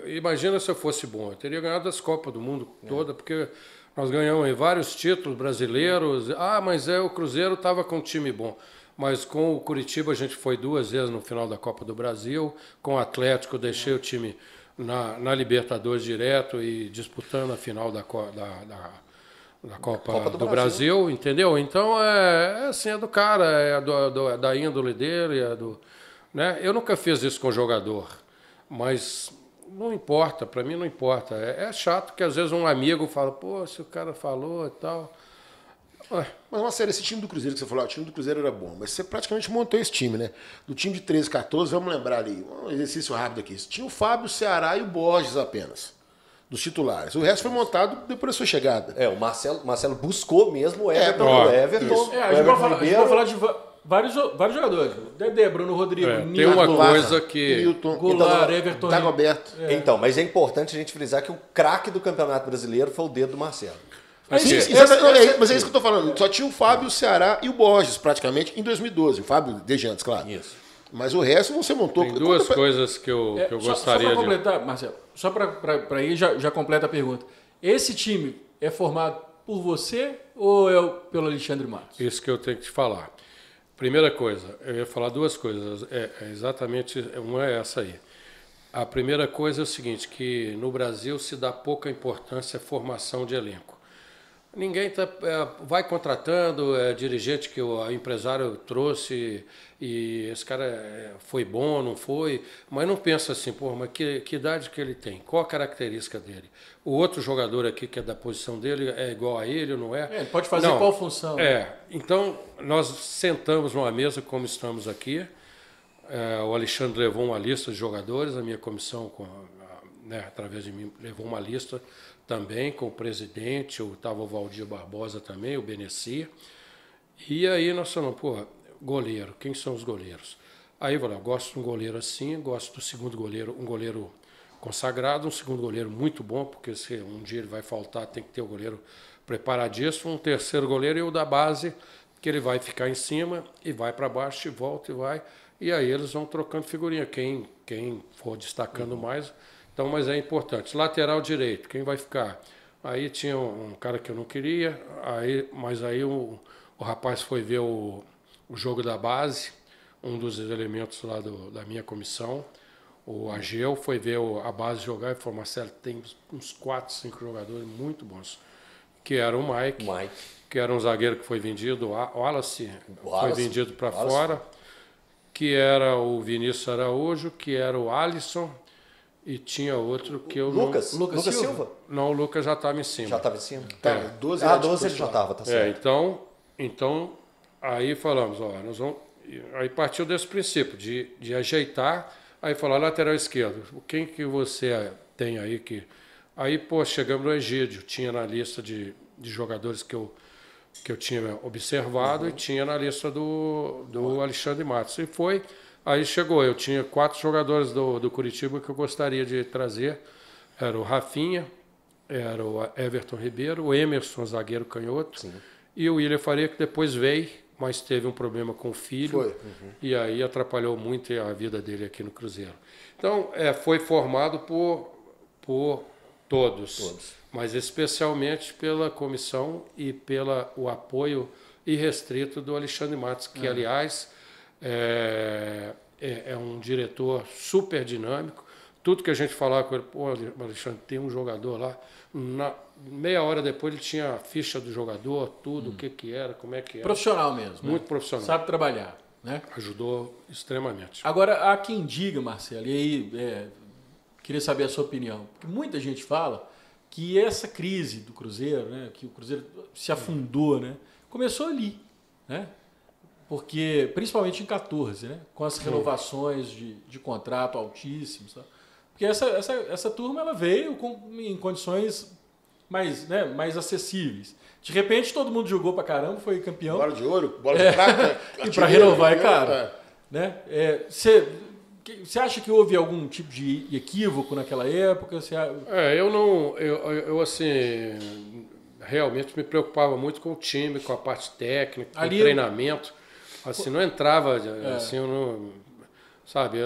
imagina se eu fosse bom. Eu teria ganhado as Copas do Mundo toda, porque nós ganhamos em vários títulos brasileiros. Ah, mas o Cruzeiro estava com um time bom. Mas com o Curitiba a gente foi 2 vezes no final da Copa do Brasil. Com o Atlético eu deixei o time na Libertadores direto e disputando a final da Copa do Brasil, entendeu? Então é assim, é do cara, é da índole dele, né? Eu nunca fiz isso com jogador, mas não importa, para mim não importa. É chato que às vezes um amigo fala, pô, se o cara falou e tal... Mas, nossa, esse time do Cruzeiro que você falou, o time do Cruzeiro era bom, mas você praticamente montou esse time, né? Do time de 13, 14, vamos lembrar ali, um exercício rápido aqui. Tinha o Fábio, o Ceará e o Borges apenas, dos titulares. O resto foi montado depois da sua chegada. O Marcelo buscou mesmo o Everton. A gente vai falar de vários jogadores. Dedé, Bruno Rodrigo, Nilton. Tem uma coisa que... Nilton, Goulart, Everton. Dagoberto. Então, mas é importante a gente frisar que o craque do Campeonato Brasileiro foi o dedo do Marcelo. Mas é isso que eu estou falando. Só tinha o Fábio, o Ceará e o Borges, praticamente, em 2012. O Fábio, desde antes, claro. Isso. Mas o resto você montou. Tem duas coisas que eu gostaria de... Só para completar, Marcelo, só para ir, já completa a pergunta. Esse time é formado por você ou pelo Alexandre Matos? Isso que eu tenho que te falar. Primeira coisa, eu ia falar duas coisas. Exatamente, uma é essa aí. A primeira coisa é o seguinte, que no Brasil se dá pouca importância à formação de elenco. Ninguém vai contratando dirigente que o empresário trouxe e esse cara foi bom, não foi, mas não pensa assim, pô, mas que idade que ele tem, qual a característica dele? O outro jogador aqui que é da posição dele é igual a ele ou não é? Ele pode fazer qual função? Então nós sentamos numa mesa como estamos aqui, o Alexandre levou uma lista de jogadores, a minha comissão, através de mim, levou uma lista também com o presidente, estava o Valdir Barbosa também, o Benessi. E aí nós falamos, pô, goleiro, quem são os goleiros? Aí eu falei, eu gosto de um goleiro assim, gosto do segundo goleiro, um goleiro consagrado, um segundo goleiro muito bom, porque se um dia ele vai faltar, tem que ter o goleiro preparadíssimo, um terceiro goleiro e o da base, que ele vai ficar em cima e vai para baixo e volta e vai. E aí eles vão trocando figurinha, quem for destacando mais... Então, mas é importante. Lateral direito, quem vai ficar? Aí tinha um cara que eu não queria, mas aí o rapaz foi ver o jogo da base, um dos elementos lá da minha comissão, o Ageu, foi ver a base jogar e falou, Marcelo, tem uns 4, 5 jogadores muito bons, que era o Mike, que era um zagueiro que foi vendido, o Wallace foi vendido para fora, que era o Vinícius Araújo, que era o Alisson, e tinha outro que eu... Lucas Silva? Não, o Lucas já estava em cima. Já estava em cima? Tá, 12 ele já estava, tá certo. Então, aí falamos, nós vamos... Aí partiu desse princípio, de ajeitar, aí falar lateral esquerdo, quem que você tem aí que... Aí, pô, chegamos no Egídio, tinha na lista de jogadores que eu tinha observado e tinha na lista do Alexandre Matos, e foi... Aí chegou, eu tinha 4 jogadores do Curitiba que eu gostaria de trazer. Era o Rafinha, era o Everton Ribeiro, o Emerson, zagueiro canhoto, sim, e o William Faria, que depois veio, mas teve um problema com o filho, e aí atrapalhou muito a vida dele aqui no Cruzeiro. Então, foi formado por todos, mas especialmente pela comissão e pelo apoio irrestrito do Alexandre Matos, que, aliás... É um diretor super dinâmico. Tudo que a gente falava com ele, pô, Alexandre, tem um jogador lá. Meia hora depois ele tinha a ficha do jogador, tudo, o que era, como é que era. Profissional mesmo. Muito profissional. Sabe trabalhar. né? Ajudou extremamente. Agora, há quem diga, Marcelo, e aí queria saber a sua opinião, porque muita gente fala que essa crise do Cruzeiro, né, que o Cruzeiro se afundou, né, começou ali, né? Porque, principalmente em 14, né, com as renovações de contrato altíssimos, sabe? Porque essa turma ela veio em condições mais, né, mais acessíveis. De repente, todo mundo jogou pra caramba, foi campeão. Bola de ouro, bola de prata. E pra renovar, cara. Você acha que houve algum tipo de equívoco naquela época? Eu não... Eu, assim, realmente me preocupava muito com o time, com a parte técnica, com o treinamento. Assim, não entrava... Assim, eu não... Sabe,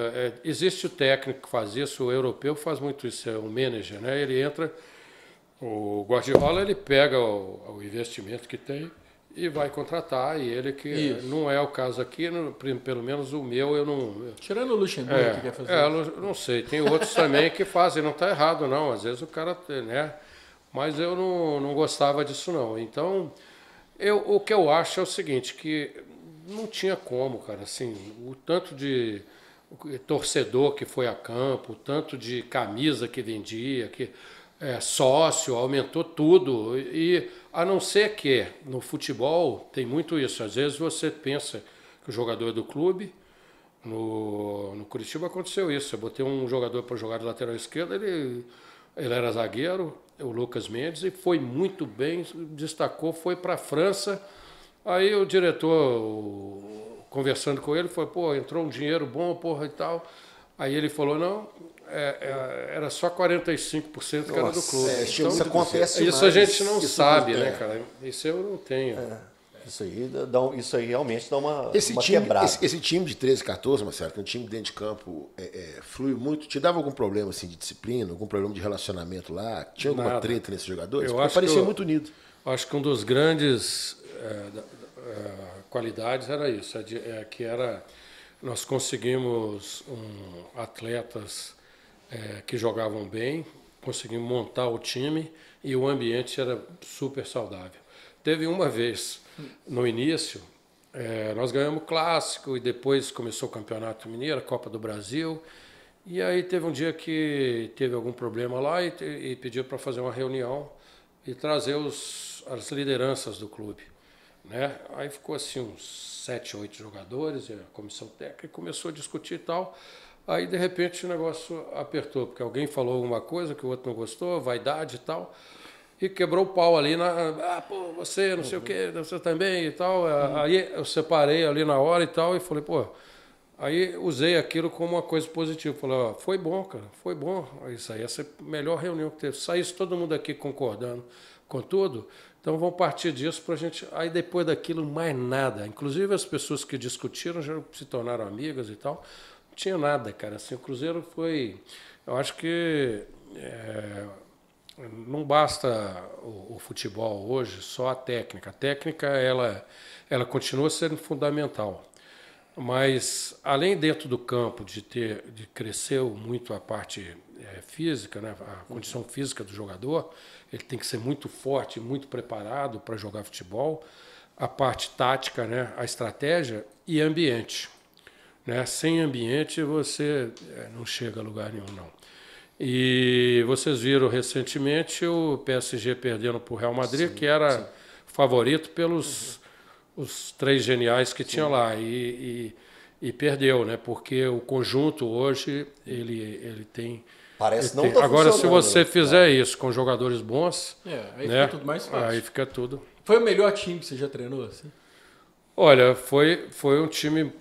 existe o técnico que faz isso, o europeu faz muito isso, é um manager, né? Ele entra... O Guardiola, ele pega o investimento que tem e vai contratar, e ele que isso. Não é o caso aqui, não, pelo menos o meu, eu não... Tirando o Luxemburgo que quer fazer isso. Não sei, tem outros também que fazem, não está errado não, às vezes o cara, né? Mas eu não gostava disso não, então o que eu acho é o seguinte, que não tinha como, cara, assim, o tanto de torcedor que foi a campo, o tanto de camisa que vendia, que... sócio, aumentou tudo, e a não ser que no futebol tem muito isso, às vezes você pensa que o jogador é do clube, no Curitiba aconteceu isso, eu botei um jogador para jogar de lateral esquerdo, ele era zagueiro, o Lucas Mendes, e foi muito bem, destacou, foi para a França, aí o diretor, conversando com ele, foi, pô, entrou um dinheiro bom, porra e tal, aí ele falou, não... era só 45% que era do clube. Então, isso acontece. Isso a gente não sabe, né, cara? Isso eu não tenho. Isso aí realmente dá uma quebrada. Esse time de 13, 14, Marcelo, que é um time dentro de campo, flui muito. Te dava algum problema assim, de disciplina, algum problema de relacionamento lá? Tinha alguma treta nesses jogadores? Porque parecia muito unido. Acho que um dos grandes qualidades era isso, que era... Nós conseguimos atletas que jogavam bem, conseguimos montar o time e o ambiente era super saudável. Teve uma vez, no início, nós ganhamos o Clássico e depois começou o Campeonato Mineiro, a Copa do Brasil. E aí teve um dia que teve algum problema lá e pediu para fazer uma reunião e trazer as lideranças do clube. Né? Aí ficou assim uns 7, 8 jogadores, a comissão técnica começou a discutir e tal, aí de repente o negócio apertou, porque alguém falou alguma coisa que o outro não gostou, vaidade e tal, e quebrou o pau ali, pô, você não sei o quê, você também e tal, aí eu separei ali na hora e tal, e falei, pô, aí usei aquilo como uma coisa positiva, falei, ó, foi bom, cara, foi bom, isso aí, essa é a melhor reunião que teve, saísse todo mundo aqui concordando com tudo. Então vamos partir disso para a gente... Aí depois daquilo, mais nada. Inclusive as pessoas que discutiram já se tornaram amigas e tal. Não tinha nada, cara. Assim, o Cruzeiro foi... Eu acho que não basta o futebol hoje, só a técnica. A técnica, ela continua sendo fundamental. Mas, além dentro do campo de crescer muito a parte física, né, a condição física do jogador... Ele tem que ser muito forte, muito preparado para jogar futebol. A parte tática, né? A estratégia e ambiente. Né? Sem ambiente você não chega a lugar nenhum, não. E vocês viram recentemente o PSG perdendo para o Real Madrid, sim, que era favorito pelos os 3 geniais que tinha lá. E perdeu, né? Porque o conjunto hoje ele tem... Parece não tá. Agora, se você fizer isso com jogadores bons... aí né? Fica tudo mais fácil. Aí fica tudo. Foi o melhor time que você já treinou? Assim? Olha, foi um time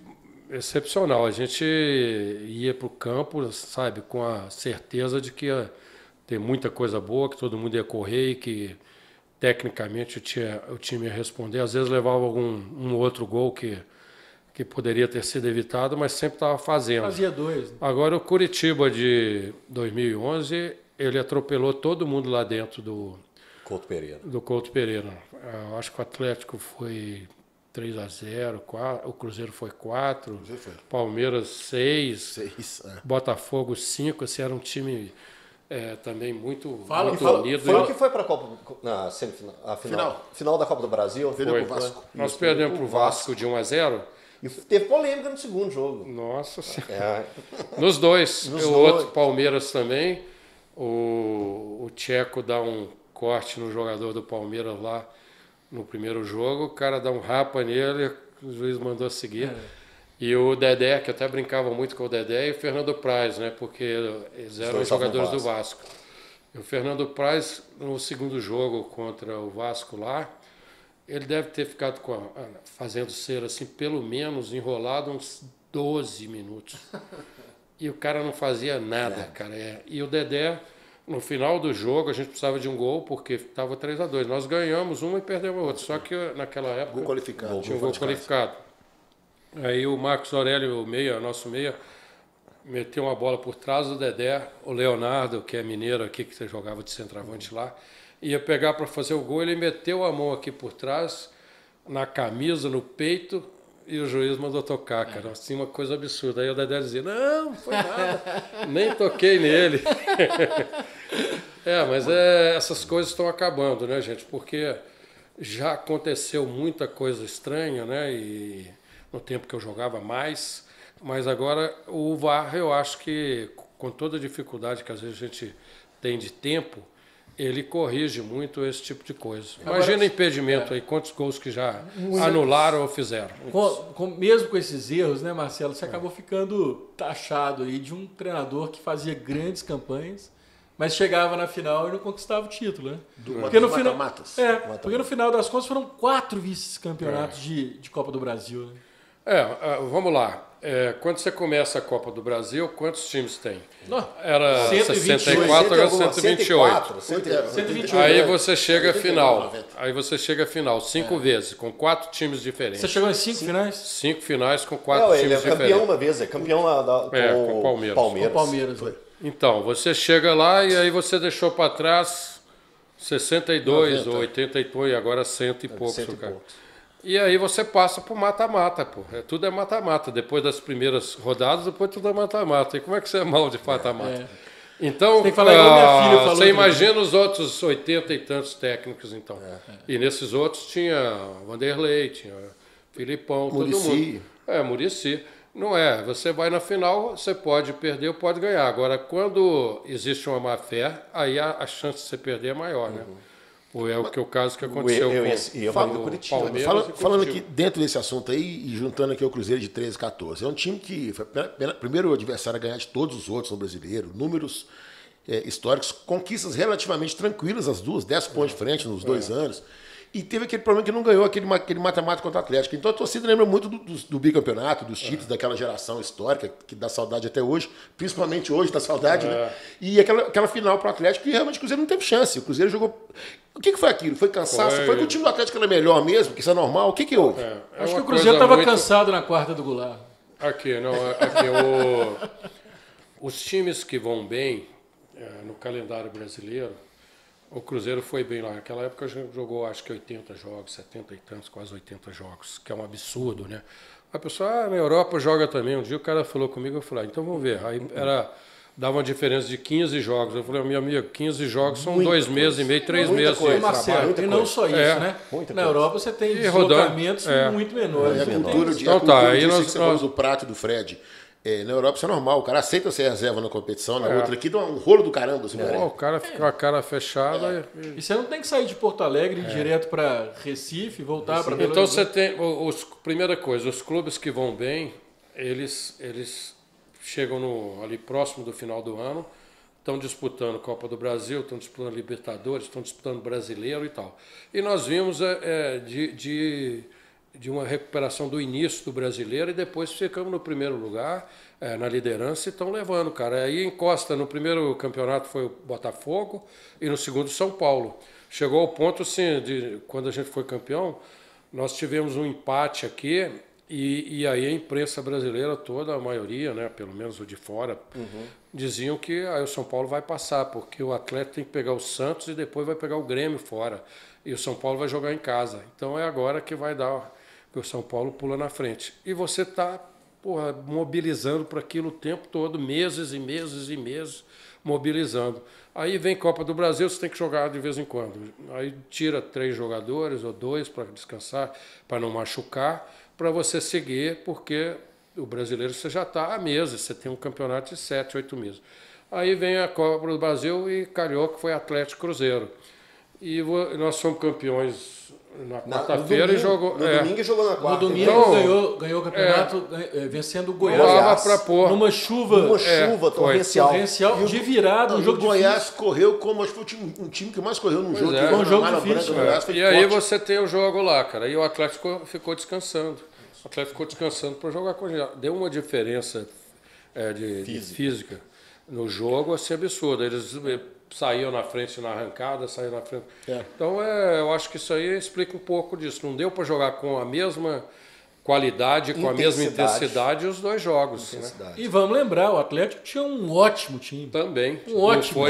excepcional. A gente ia para o campo, sabe, com a certeza de que ia ter muita coisa boa, que todo mundo ia correr e que, tecnicamente, o time ia responder. Às vezes levava um outro gol que poderia ter sido evitado, mas sempre estava fazendo. Fazia 2. Né? Agora, o Curitiba de 2011, ele atropelou todo mundo lá dentro do... Couto Pereira. Do Couto Pereira. Eu acho que o Atlético foi 3-0, o Cruzeiro foi 4, Palmeiras 6, Botafogo 5, assim, era um time... também muito... Fala o que foi para a Copa, na semifinal, final da Copa do Brasil. Foi, Vasco. Nós perdemos para o Vasco de 1-0. E teve polêmica no segundo jogo. Nossa Senhora. É. Nos dois. Nos dois. Outro, Palmeiras também. O Tcheco dá um corte no jogador do Palmeiras lá no primeiro jogo. O cara dá um rapa nele, o juiz mandou seguir. É. E o Dedé, que eu até brincava muito com o Dedé, e o Fernando Praz, né? Porque eles eram os jogadores do Vasco. E o Fernando Praz, no segundo jogo contra o Vasco lá, ele deve ter ficado com fazendo cera assim, pelo menos enrolado uns 12 minutos. E o cara não fazia nada, cara. É. E o Dedé, no final do jogo, a gente precisava de um gol, porque estava 3-2. Nós ganhamos uma e perdemos a outra. Só que naquela época... Gol qualificado. Tinha um gol qualificado. Aí o Marcos Aurélio, o meia, nosso meia, meteu uma bola por trás do Dedé. O Leonardo, que é mineiro aqui, que jogava de centroavante lá, ia pegar para fazer o gol. Ele meteu a mão aqui por trás, na camisa, no peito... E o juiz mandou tocar, cara, assim, uma coisa absurda. Aí o Dedé dizia, não foi nada, nem toquei nele. É, mas essas coisas estão acabando, né, gente? Porque já aconteceu muita coisa estranha, né? E no tempo que eu jogava mais. Mas agora o VAR, eu acho que, com toda a dificuldade que às vezes a gente tem de tempo, ele corrige muito esse tipo de coisa. Imagina o impedimento aí, quantos gols que já anularam ou fizeram. Mesmo com esses erros, né, Marcelo, você acabou ficando taxado aí de um treinador que fazia grandes campanhas, mas chegava na final e não conquistava o título, né? Porque no final, porque no final das contas foram 4 vice-campeonatos de Copa do Brasil. Né? É, vamos lá. É, quando você começa a Copa do Brasil, quantos times tem? Não, era 64, agora 128. Aí você chega à final. Aí você chega à final 5 vezes, com 4 times diferentes. Você chegou em 5 finais? 5 finais com 4 times diferentes. Ele é campeão uma vez, é campeão com o Palmeiras. Foi. Então, você chega lá e aí você deixou para trás 62 ou 82, agora 100 e poucos. E aí você passa pro mata-mata, pô. Tudo é mata-mata. Depois das primeiras rodadas, depois tudo é mata-mata. E como é que você é mal de mata-mata? Então, tem que falar, minha filha você imagina os outros 80 e tantos técnicos, então. E nesses outros tinha Vanderlei, tinha Filipão, Muricy. Todo mundo. É, Muricy. Não é, você vai na final, você pode perder ou pode ganhar. Agora, quando existe uma má-fé, aí a chance de você perder é maior, né? É o que o caso que aconteceu com o Curitiba. Palmeiras falando aqui dentro desse assunto aí e juntando aqui o Cruzeiro de 13 e 14. É um time que foi o primeiro adversário a ganhar de todos os outros no brasileiro. Números históricos, conquistas relativamente tranquilas as duas, 10 pontos de frente nos 2 anos. E teve aquele problema que não ganhou aquele mata-mata contra o Atlético. Então a torcida lembra muito do bicampeonato, dos títulos daquela geração histórica, que dá saudade até hoje, principalmente hoje dá saudade, né? E aquela final para o Atlético, que realmente o Cruzeiro não teve chance. O Cruzeiro jogou... O que foi aquilo? Foi cansaço? Foi que o time do Atlético era melhor mesmo? Que isso é normal? O que houve? É, acho que o Cruzeiro estava cansado na quarta do Goulart. Os times que vão bem no calendário brasileiro, o Cruzeiro foi bem lá. Naquela época a gente jogou acho que 80 jogos, 70 e tantos, quase 80 jogos, que é um absurdo, né? A pessoa, na Europa joga também. Um dia o cara falou comigo, eu falei, então vamos ver. Aí dava uma diferença de 15 jogos. Eu falei, meu amigo, 15 jogos são 2 meses e meio, 3 meses. Coisa, Marcelo, e não só isso, né? Na Europa você tem deslocamentos muito menores. É cultura de então, nós o prato do Fred. Na Europa isso é normal, o cara aceita ser reserva na competição, na outra aqui dá um rolo do caramba. Assim, o cara fica com a cara fechada. E você não tem que sair de Porto Alegre direto para Recife, voltar para Belo Horizonte. Então você tem, primeira coisa, os clubes que vão bem, eles chegam ali próximo do final do ano, estão disputando Copa do Brasil, estão disputando Libertadores, estão disputando Brasileiro e tal. E nós vimos de uma recuperação do início do brasileiro e depois ficamos no primeiro lugar, na liderança, e estão levando, cara. Aí encosta, no primeiro campeonato foi o Botafogo e no segundo São Paulo. Chegou ao ponto, assim, de quando a gente foi campeão, nós tivemos um empate aqui e aí a imprensa brasileira toda, a maioria, né, pelo menos o de fora, diziam que aí o São Paulo vai passar, porque o Atlético tem que pegar o Santos e depois vai pegar o Grêmio fora. E o São Paulo vai jogar em casa. Então é agora que vai dar... que o São Paulo pula na frente. E você está mobilizando para aquilo o tempo todo, meses e meses e meses, mobilizando. Aí vem Copa do Brasil, você tem que jogar de vez em quando. Aí tira 3 jogadores ou 2 para descansar, para não machucar. para você seguir, porque o brasileiro você já está há meses, você tem um campeonato de 7, 8 meses. Aí vem a Copa do Brasil e calhou que foi Atlético Cruzeiro. E nós somos campeões na quarta-feira e jogou... No domingo jogou na quarta. No domingo então, ganhou o campeonato vencendo o Goiás. Numa chuva. Numa chuva torrencial. De virada, um jogo difícil. O Goiás correu como acho que foi um time que mais correu num jogo. Foi um jogo difícil. E aí você tem o jogo lá, cara. E o Atlético ficou descansando. O Atlético ficou descansando para jogar com o Goiás. Deu uma diferença de física no jogo, assim, absurda. Eles saíam na frente na arrancada, saíam na frente... É. Então, eu acho que isso aí explica um pouco disso. Não deu para jogar com a mesma qualidade, com a mesma intensidade os dois jogos. Né? E vamos lembrar, o Atlético tinha um ótimo time. Também. Um ótimo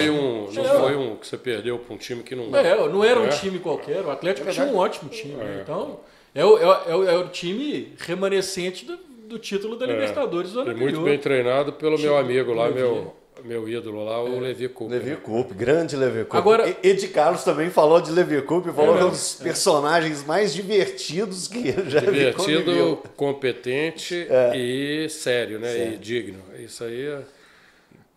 Não foi um que você perdeu para um time que não... Não era um time qualquer. O Atlético tinha um ótimo time. É. Então, é o time remanescente do título da Libertadores do ano anterior. Muito bem treinado pelo meu amigo lá, meu ídolo lá, o Levi Coupe. Levi Coupe, grande Levi Coupe. Agora, Edi Carlos também falou de Levi Coupe, falou que é um dos personagens mais divertidos que eu já vi. Divertido, competente e sério, né? Sério. E digno. Isso aí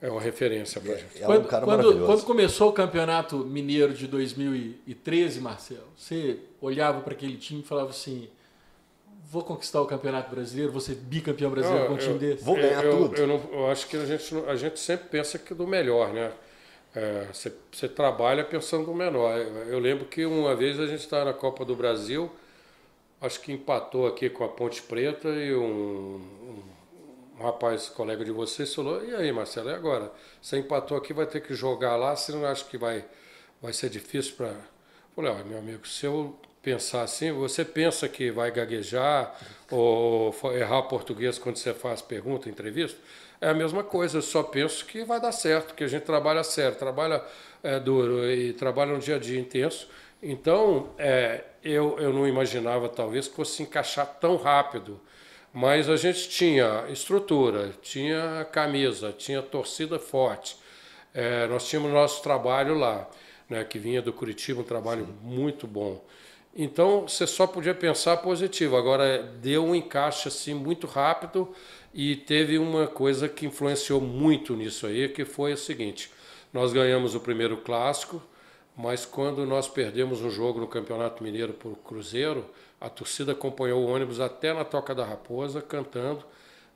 é uma referência pra gente. É um cara maravilhoso. Quando começou o Campeonato Mineiro de 2013, Marcelo, você olhava para aquele time e falava assim... Vou conquistar o Campeonato Brasileiro, vou ser bicampeão brasileiro com um time desse. Vou ganhar tudo. Eu acho que a gente sempre pensa que do melhor, né? Você trabalha pensando no menor. Eu lembro que uma vez a gente estava na Copa do Brasil, acho que empatou aqui com a Ponte Preta e um rapaz, colega de vocês, falou: e aí, Marcelo, e agora? Você empatou aqui, vai ter que jogar lá, você não acha que vai ser difícil para... Falei: olha, meu amigo, se eu pensar assim, você pensa que vai gaguejar ou errar português quando você faz pergunta, entrevista? É a mesma coisa, eu só penso que vai dar certo, que a gente trabalha sério, trabalha duro e trabalha um dia a dia intenso. Então, eu não imaginava talvez que fosse encaixar tão rápido, mas a gente tinha estrutura, tinha camisa, tinha torcida forte, nós tínhamos nosso trabalho lá, né, que vinha do Curitiba, um trabalho Sim. muito bom. Então, você só podia pensar positivo. Agora, deu um encaixe assim, muito rápido, e teve uma coisa que influenciou muito nisso aí, que foi o seguinte: nós ganhamos o primeiro clássico, mas quando nós perdemos um jogo no Campeonato Mineiro para o Cruzeiro, a torcida acompanhou o ônibus até na Toca da Raposa, cantando,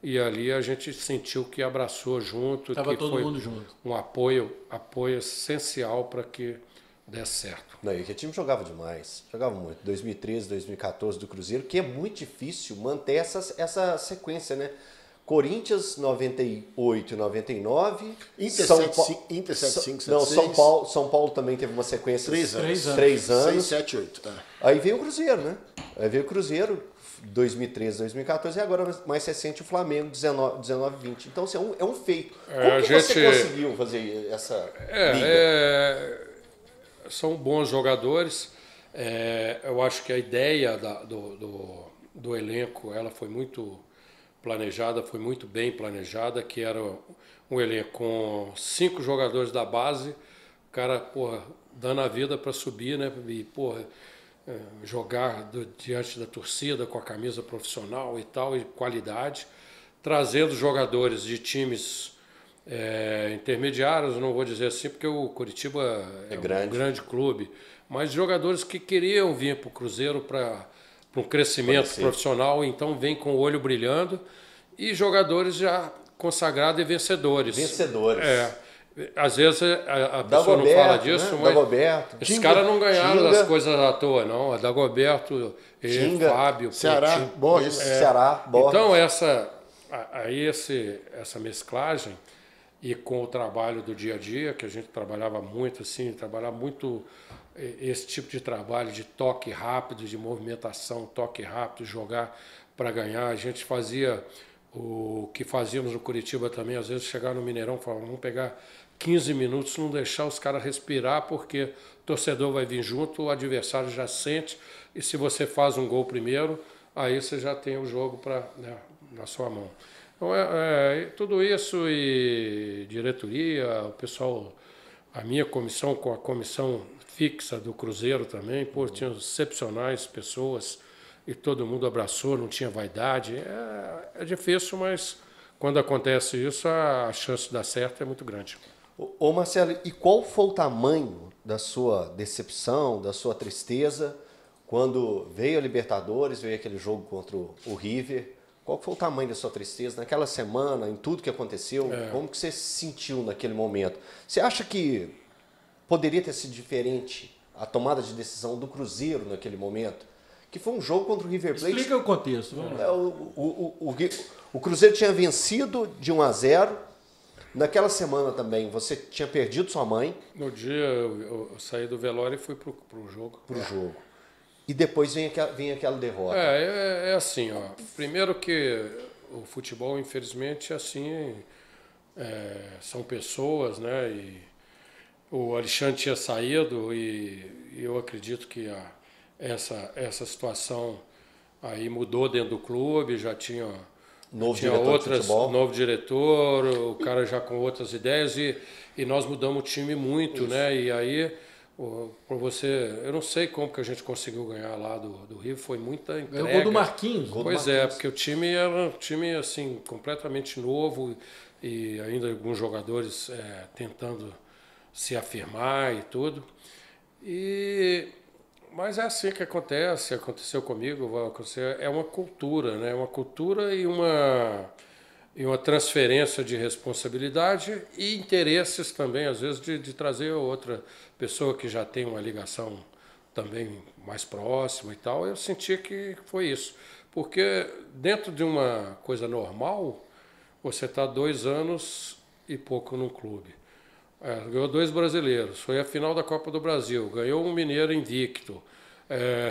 e ali a gente sentiu que abraçou junto. Estava todo mundo junto. Um apoio essencial para que... desse certo. Não, e que o time jogava demais, jogava muito. 2013, 2014 do Cruzeiro, que é muito difícil manter essa sequência, né? Corinthians 98 e 99, Inter 75, não, São Paulo também teve uma sequência de 3 anos, 6, 7, 8, tá. Aí veio o Cruzeiro, né? Aí veio o Cruzeiro 2013, 2014, e agora mais recente o Flamengo, 19, 20. Então assim, é um feito. Como que você conseguiu fazer essa liga? São bons jogadores, eu acho que a ideia do elenco, ela foi muito planejada, foi muito bem planejada, que era um elenco com 5 jogadores da base, o cara, porra, dando a vida para subir, né, e, porra, jogar diante da torcida com a camisa profissional e tal, e qualidade, trazendo jogadores de times... intermediários, não vou dizer assim, porque o Curitiba é grande. Um grande clube, mas jogadores que queriam vir para o Cruzeiro para um crescimento profissional, então vem com o olho brilhando, e jogadores já consagrados e vencedores. Vencedores. Às vezes a pessoa não fala disso, né? Mas esses caras não ganharam as coisas à toa, não. A Dagoberto, Fábio, Ceará, Coutinho, Borges. Ceará, Borges. Então essa mesclagem, e com o trabalho do dia a dia, que a gente trabalhava muito assim, trabalhava muito esse tipo de trabalho de toque rápido, de movimentação, toque rápido, jogar para ganhar. A gente fazia o que fazíamos no Curitiba também, às vezes chegar no Mineirão e falar: vamos pegar 15 minutos, não deixar os caras respirar, porque o torcedor vai vir junto, o adversário já sente, e se você faz um gol primeiro, aí você já tem o jogo na sua mão. Então, tudo isso, e diretoria, o pessoal, a minha comissão com a comissão fixa do Cruzeiro também, pô, tinha excepcionais pessoas, e todo mundo abraçou, não tinha vaidade. É difícil, mas quando acontece isso, a chance de dar certo é muito grande. Ô Marcelo, e qual foi o tamanho da sua decepção, da sua tristeza, quando veio a Libertadores, veio aquele jogo contra o River? Qual foi o tamanho da sua tristeza naquela semana, em tudo que aconteceu? Como que você se sentiu naquele momento? Você acha que poderia ter sido diferente a tomada de decisão do Cruzeiro naquele momento? Que foi um jogo contra o River Plate. Explica o contexto. Vamos lá. O Cruzeiro tinha vencido de 1-0. Naquela semana também, você tinha perdido sua mãe. No dia, eu saí do velório e fui pro jogo. Pro jogo. E depois vem aquela derrota. É assim, ó. Primeiro que o futebol, infelizmente, assim, são pessoas, né? E o Alexandre tinha saído e eu acredito que essa situação aí mudou dentro do clube, já tinha... Novo diretor, o cara já com outras ideias e nós mudamos o time muito, né? E aí, eu não sei como que a gente conseguiu ganhar lá do Rio, foi muita entrega. É o gol do Marquinhos. Pois é, porque o time era um time assim, completamente novo e ainda alguns jogadores tentando se afirmar e tudo. Mas é assim que acontece, aconteceu comigo, vai acontecer. É uma cultura, né? Uma cultura e uma transferência de responsabilidade e interesses também, às vezes, de trazer outra pessoa que já tem uma ligação também mais próxima e tal. Eu senti que foi isso, porque dentro de uma coisa normal, você está 2 anos e pouco num clube. Ganhou 2 brasileiros, foi a final da Copa do Brasil, ganhou um mineiro invicto,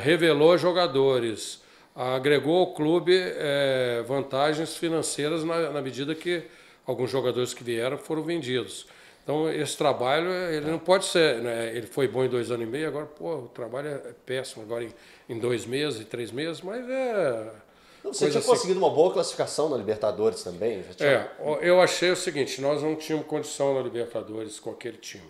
revelou jogadores, agregou ao clube vantagens financeiras na medida que alguns jogadores que vieram foram vendidos. Então esse trabalho, ele não pode ser, né? Ele foi bom em 2 anos e meio, agora pô, o trabalho é péssimo, agora em 2 meses, 3 meses, mas é... Você tinha conseguido uma boa classificação na Libertadores também? Já tinha... eu achei o seguinte, nós não tínhamos condição na Libertadores com aquele time,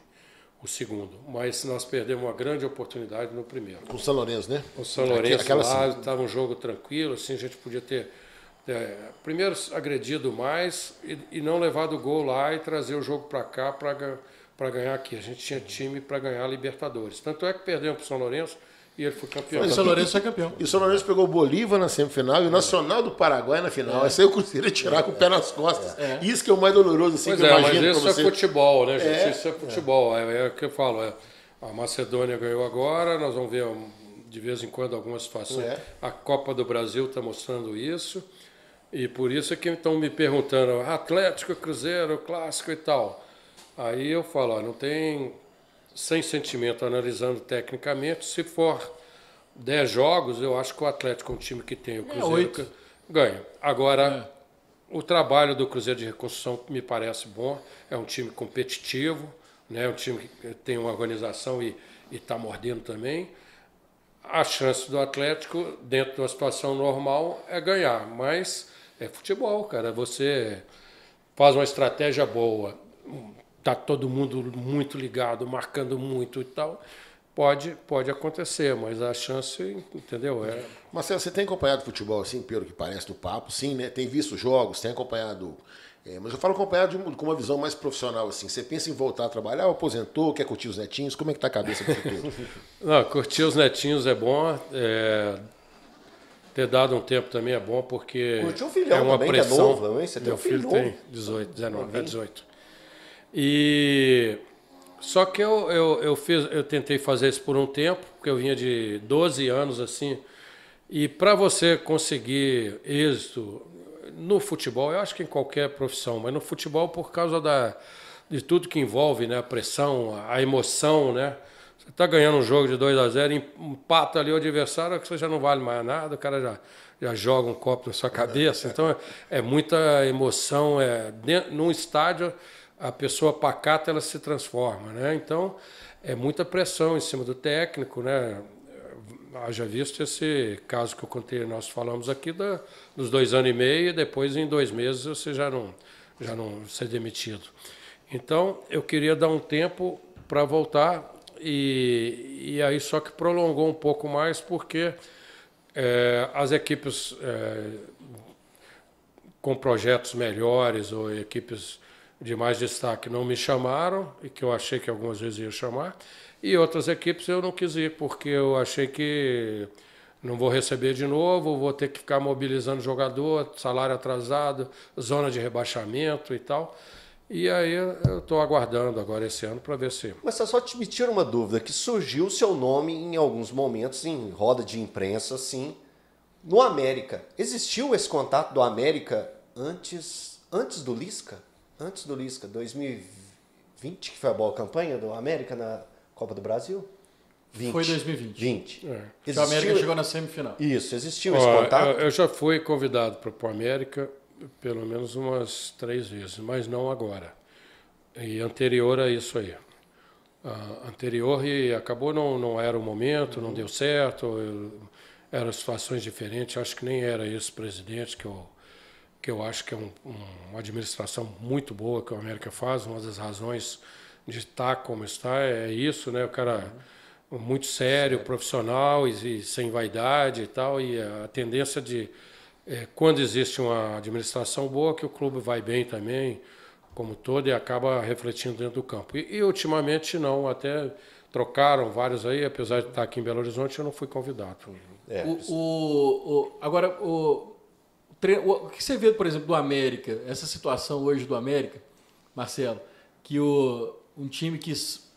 o segundo, mas nós perdemos uma grande oportunidade no primeiro. Com o São Lourenço, né? O São Lourenço lá, estava um jogo tranquilo, assim, a gente podia ter primeiro agredido mais e não levado o gol lá e trazer o jogo para cá para ganhar aqui. A gente tinha time para ganhar a Libertadores. Tanto é que perdemos para o São Lourenço, e ele foi campeão. E o São Lourenço é campeão. E o São Lourenço pegou o Bolívar na semifinal e o Nacional do Paraguai na final. Aí saiu o Cruzeiro tirar com o pé nas costas. Isso que é o mais doloroso, assim, que eu imagino. Mas isso é futebol, né, gente? Isso é futebol. É o que eu falo. A Macedônia ganhou agora, nós vamos ver de vez em quando algumas situações. A Copa do Brasil está mostrando isso. E por isso é que estão me perguntando, Atlético, Cruzeiro, Clássico e tal. Aí eu falo, não tem... sem sentimento, analisando tecnicamente, se for 10 jogos, eu acho que o Atlético é um time que tem o Cruzeiro ganha. Agora, o trabalho do Cruzeiro de reconstrução me parece bom, é um time competitivo, né? Um time que tem uma organização e está mordendo também. A chance do Atlético, dentro de uma situação normal, é ganhar, mas é futebol, cara. Você faz uma estratégia boa, está todo mundo muito ligado, marcando muito e tal, pode acontecer, mas a chance, entendeu? Marcelo, você tem acompanhado futebol, assim, pelo que parece do papo, sim, né? Tem visto jogos, tem acompanhado... mas eu falo acompanhado com uma visão mais profissional, assim. Você pensa em voltar a trabalhar, aposentou, quer curtir os netinhos? Como é que está a cabeça do futuro? Não, curtir os netinhos é bom, ter dado um tempo também é bom, porque... Curtiu um filhão uma também, pressão. Que é novo também, você tem um filho novo. Meu filho tem 18, 19, é 18. E só que eu tentei fazer isso por um tempo, porque eu vinha de 12 anos assim, e para você conseguir êxito no futebol, eu acho que em qualquer profissão, mas no futebol por causa de tudo que envolve, né, a pressão, a emoção, né? Você está ganhando um jogo de 2-0, empata ali o adversário, que você já não vale mais nada, o cara já joga um copo na sua cabeça. Então é muita emoção, num estádio a pessoa pacata, ela se transforma, né? Então, é muita pressão em cima do técnico, né? Haja visto esse caso que eu contei, nós falamos aqui dos 2 anos e meio, e depois em 2 meses você já não ser demitido. Então, eu queria dar um tempo para voltar, e aí só que prolongou um pouco mais, porque as equipes com projetos melhores ou equipes de mais destaque não me chamaram, e que eu achei que algumas vezes ia chamar, e outras equipes eu não quis ir, porque eu achei que não vou receber de novo, vou ter que ficar mobilizando jogador, salário atrasado, zona de rebaixamento e tal. E aí eu estou aguardando agora esse ano para ver se... Mas só te me tira uma dúvida, que surgiu o seu nome em alguns momentos, em roda de imprensa, assim, no América. Existiu esse contato do América antes do Lisca? Antes do Lisca, 2020, que foi a boa campanha do América na Copa do Brasil? 20. Foi 2020. 20. É. Existiu... O América chegou na semifinal. Isso, existiu esse contato? Eu já fui convidado para o América... pelo menos umas 3 vezes, mas não agora. E anterior a isso aí. Anterior e acabou, não era o momento, não deu certo, eram situações diferentes, acho que nem era esse presidente, que eu acho que é uma administração muito boa que o América faz, uma das razões de estar como está é isso, né? O cara muito sério, profissional e sem vaidade e tal, e a tendência de... quando existe uma administração boa, que o clube vai bem também, como todo, e acaba refletindo dentro do campo. E ultimamente não, até trocaram vários aí, apesar de estar aqui em Belo Horizonte, eu não fui convidado. É. Agora, o que você vê, por exemplo, do América, essa situação hoje do América, Marcelo, que um time que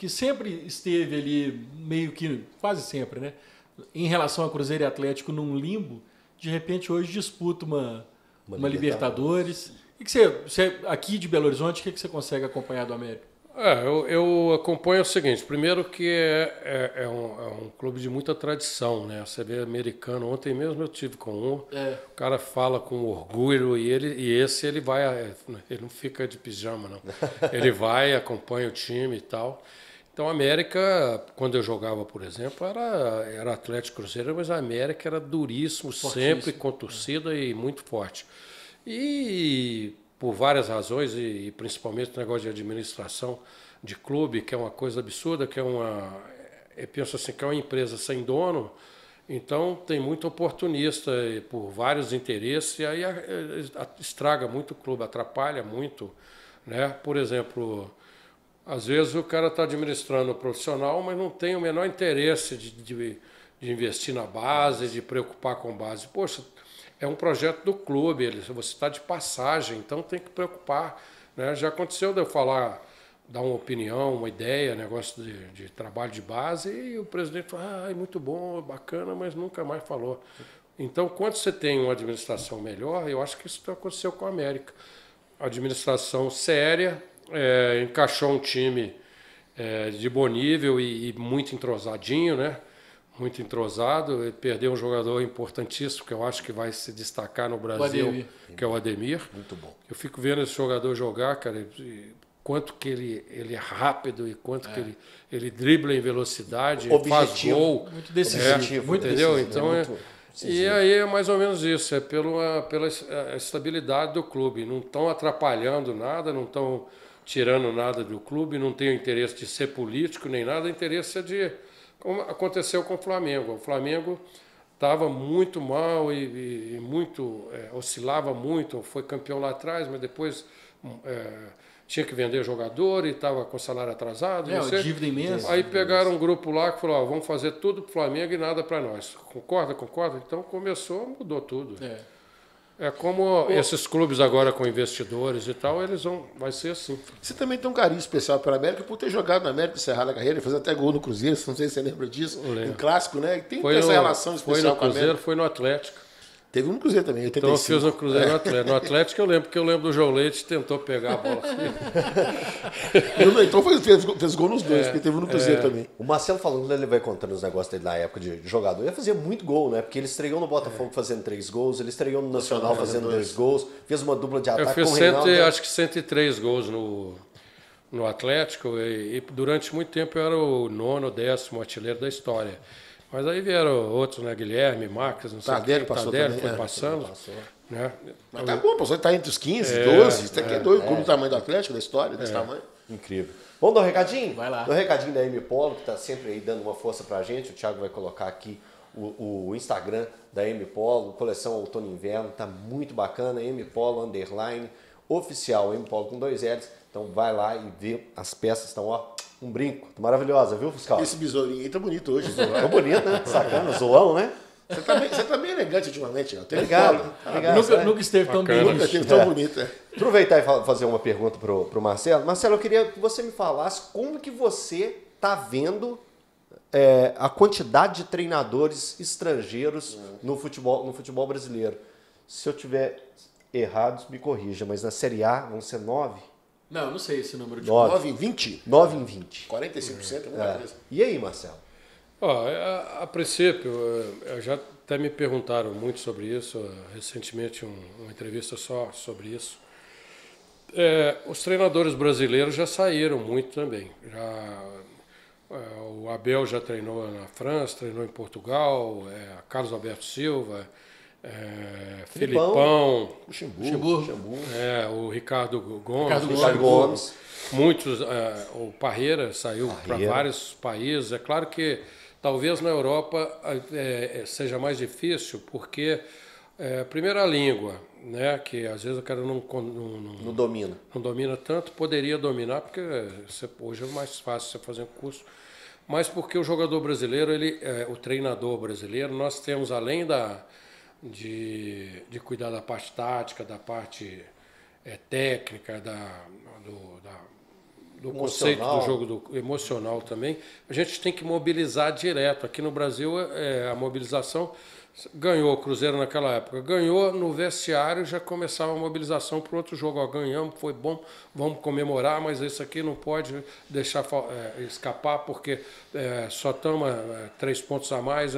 sempre esteve ali, meio que, quase sempre, né, em relação a Cruzeiro e Atlético, num limbo, de repente hoje disputa uma Libertadores. E que você aqui de Belo Horizonte, o que você consegue acompanhar do América? Eu acompanho o seguinte, primeiro que é um clube de muita tradição, né? Você vê americano, ontem mesmo eu tive com o cara fala com orgulho, e ele vai, ele não fica de pijama não, ele vai, acompanha o time e tal. Então, a América, quando eu jogava, por exemplo, era Atlético Cruzeiro, mas a América era duríssimo, fortíssimo, sempre com torcida e muito forte. E por várias razões, e principalmente o negócio de administração de clube, que é uma coisa absurda, que é uma... Eu penso assim, que é uma empresa sem dono, então tem muito oportunista e por vários interesses, e aí estraga muito o clube, atrapalha muito, né? Por exemplo... Às vezes o cara está administrando o profissional, mas não tem o menor interesse de investir na base, de preocupar com base. Poxa, é um projeto do clube, você está de passagem, então tem que preocupar, né? Já aconteceu de eu falar, dar uma opinião, uma ideia, negócio de trabalho de base, e o presidente falou, é muito bom, bacana, mas nunca mais falou. Então, quando você tem uma administração melhor, eu acho que isso aconteceu com a América. Administração séria... encaixou um time de bom nível e muito entrosadinho, né? Muito entrosado. Perdeu um jogador importantíssimo que eu acho que vai se destacar no Brasil, que é o Ademir. Muito bom. Eu fico vendo esse jogador jogar, cara, e quanto que ele é rápido e quanto que ele dribla em velocidade, faz gol. Muito decisivo. Muito entendeu? Decisivo, então e aí é mais ou menos isso, é pela estabilidade do clube. Não estão atrapalhando nada, não estão tirando nada do clube, não tem o interesse de ser político nem nada, o interesse é de... Como aconteceu com o Flamengo. O Flamengo estava muito mal e muito oscilava muito, foi campeão lá atrás, mas depois tinha que vender jogador e estava com salário atrasado. Dívida imensa. Aí pegaram um grupo lá que falou, vamos fazer tudo para o Flamengo e nada para nós. Concorda? Então começou, mudou tudo. É como esses clubes agora com investidores e tal, eles vão... Vai ser assim. Você também tem um carinho especial para a América por ter jogado na América, encerrado a carreira, fazer até gol no Cruzeiro, não sei se você lembra disso, um clássico, né? Tem essa relação especial com a América. Foi no Cruzeiro, foi no Atlético. Teve um Cruzeiro também, 85. Então eu fiz um Cruzeiro no Atlético. No Atlético eu lembro, porque eu lembro do João Leite tentou pegar a bola. Então fez gol nos dois, porque teve um no Cruzeiro também. O Marcelo falando, ele vai contando os negócios dele na época de jogador. Ele fazia muito gol, né? Porque ele estreou no Botafogo fazendo 3 gols, ele estreou no Nacional fazendo 2 gols, fez uma dupla de ataque com o Reinaldo. Eu fiz acho que 103 gols no Atlético e durante muito tempo eu era o 9º, 10º artilheiro da história. Mas aí vieram outros, né? Guilherme, Marques, não sei o que. Tardelli foi passando. Né? Mas tá bom, passou, tá entre os 15, 12. Isso aqui é doido, como o tamanho do Atlético, da história, desse tamanho. Incrível. Vamos dar um recadinho? Vai lá. Dá um recadinho da M Polo, que tá sempre aí dando uma força pra gente. O Thiago vai colocar aqui o Instagram da M Polo, coleção Outono e Inverno, tá muito bacana, M Polo _ oficial, M Polo com 2 L's, então vai lá e vê as peças, estão ó, um brinco, maravilhosa, viu, fiscal? Esse besourinho aí tá bonito hoje, tá bonito, né? Sacana, zoão, né? Você tá bem elegante ultimamente. Obrigado. Nunca esteve tão bonito. Nunca esteve tão bonita. Aproveitar e fazer uma pergunta pro Marcelo. Marcelo, eu queria que você me falasse como que você tá vendo a quantidade de treinadores estrangeiros no futebol brasileiro. Se eu tiver errado, me corrija, mas na Série A vão ser 9? Não, eu não sei esse número de 9 em 20? 9 em 20. 45% é muita coisa. E aí, Marcelo? A princípio, já até me perguntaram muito sobre isso, recentemente uma entrevista só sobre isso. Os treinadores brasileiros já saíram muito também. O Abel já treinou na França, treinou em Portugal, Carlos Alberto Silva, Felipão, Luxemburgo. O Ricardo Gomes. Muitos, o Parreira saiu para vários países. É claro que talvez na Europa seja mais difícil, porque a primeira língua, né, que às vezes o cara não domina. Não domina tanto, poderia dominar, porque hoje é mais fácil você fazer um curso. Mas porque o jogador brasileiro, o treinador brasileiro, nós temos, além de cuidar da parte tática, da parte técnica, do conceito do jogo, emocional também, a gente tem que mobilizar direto. Aqui no Brasil, a mobilização ganhou o Cruzeiro naquela época. Ganhou no vestiário, já começava a mobilização para outro jogo. Ó, ganhamos, foi bom, vamos comemorar, mas isso aqui não pode deixar escapar, porque só toma 3 pontos a mais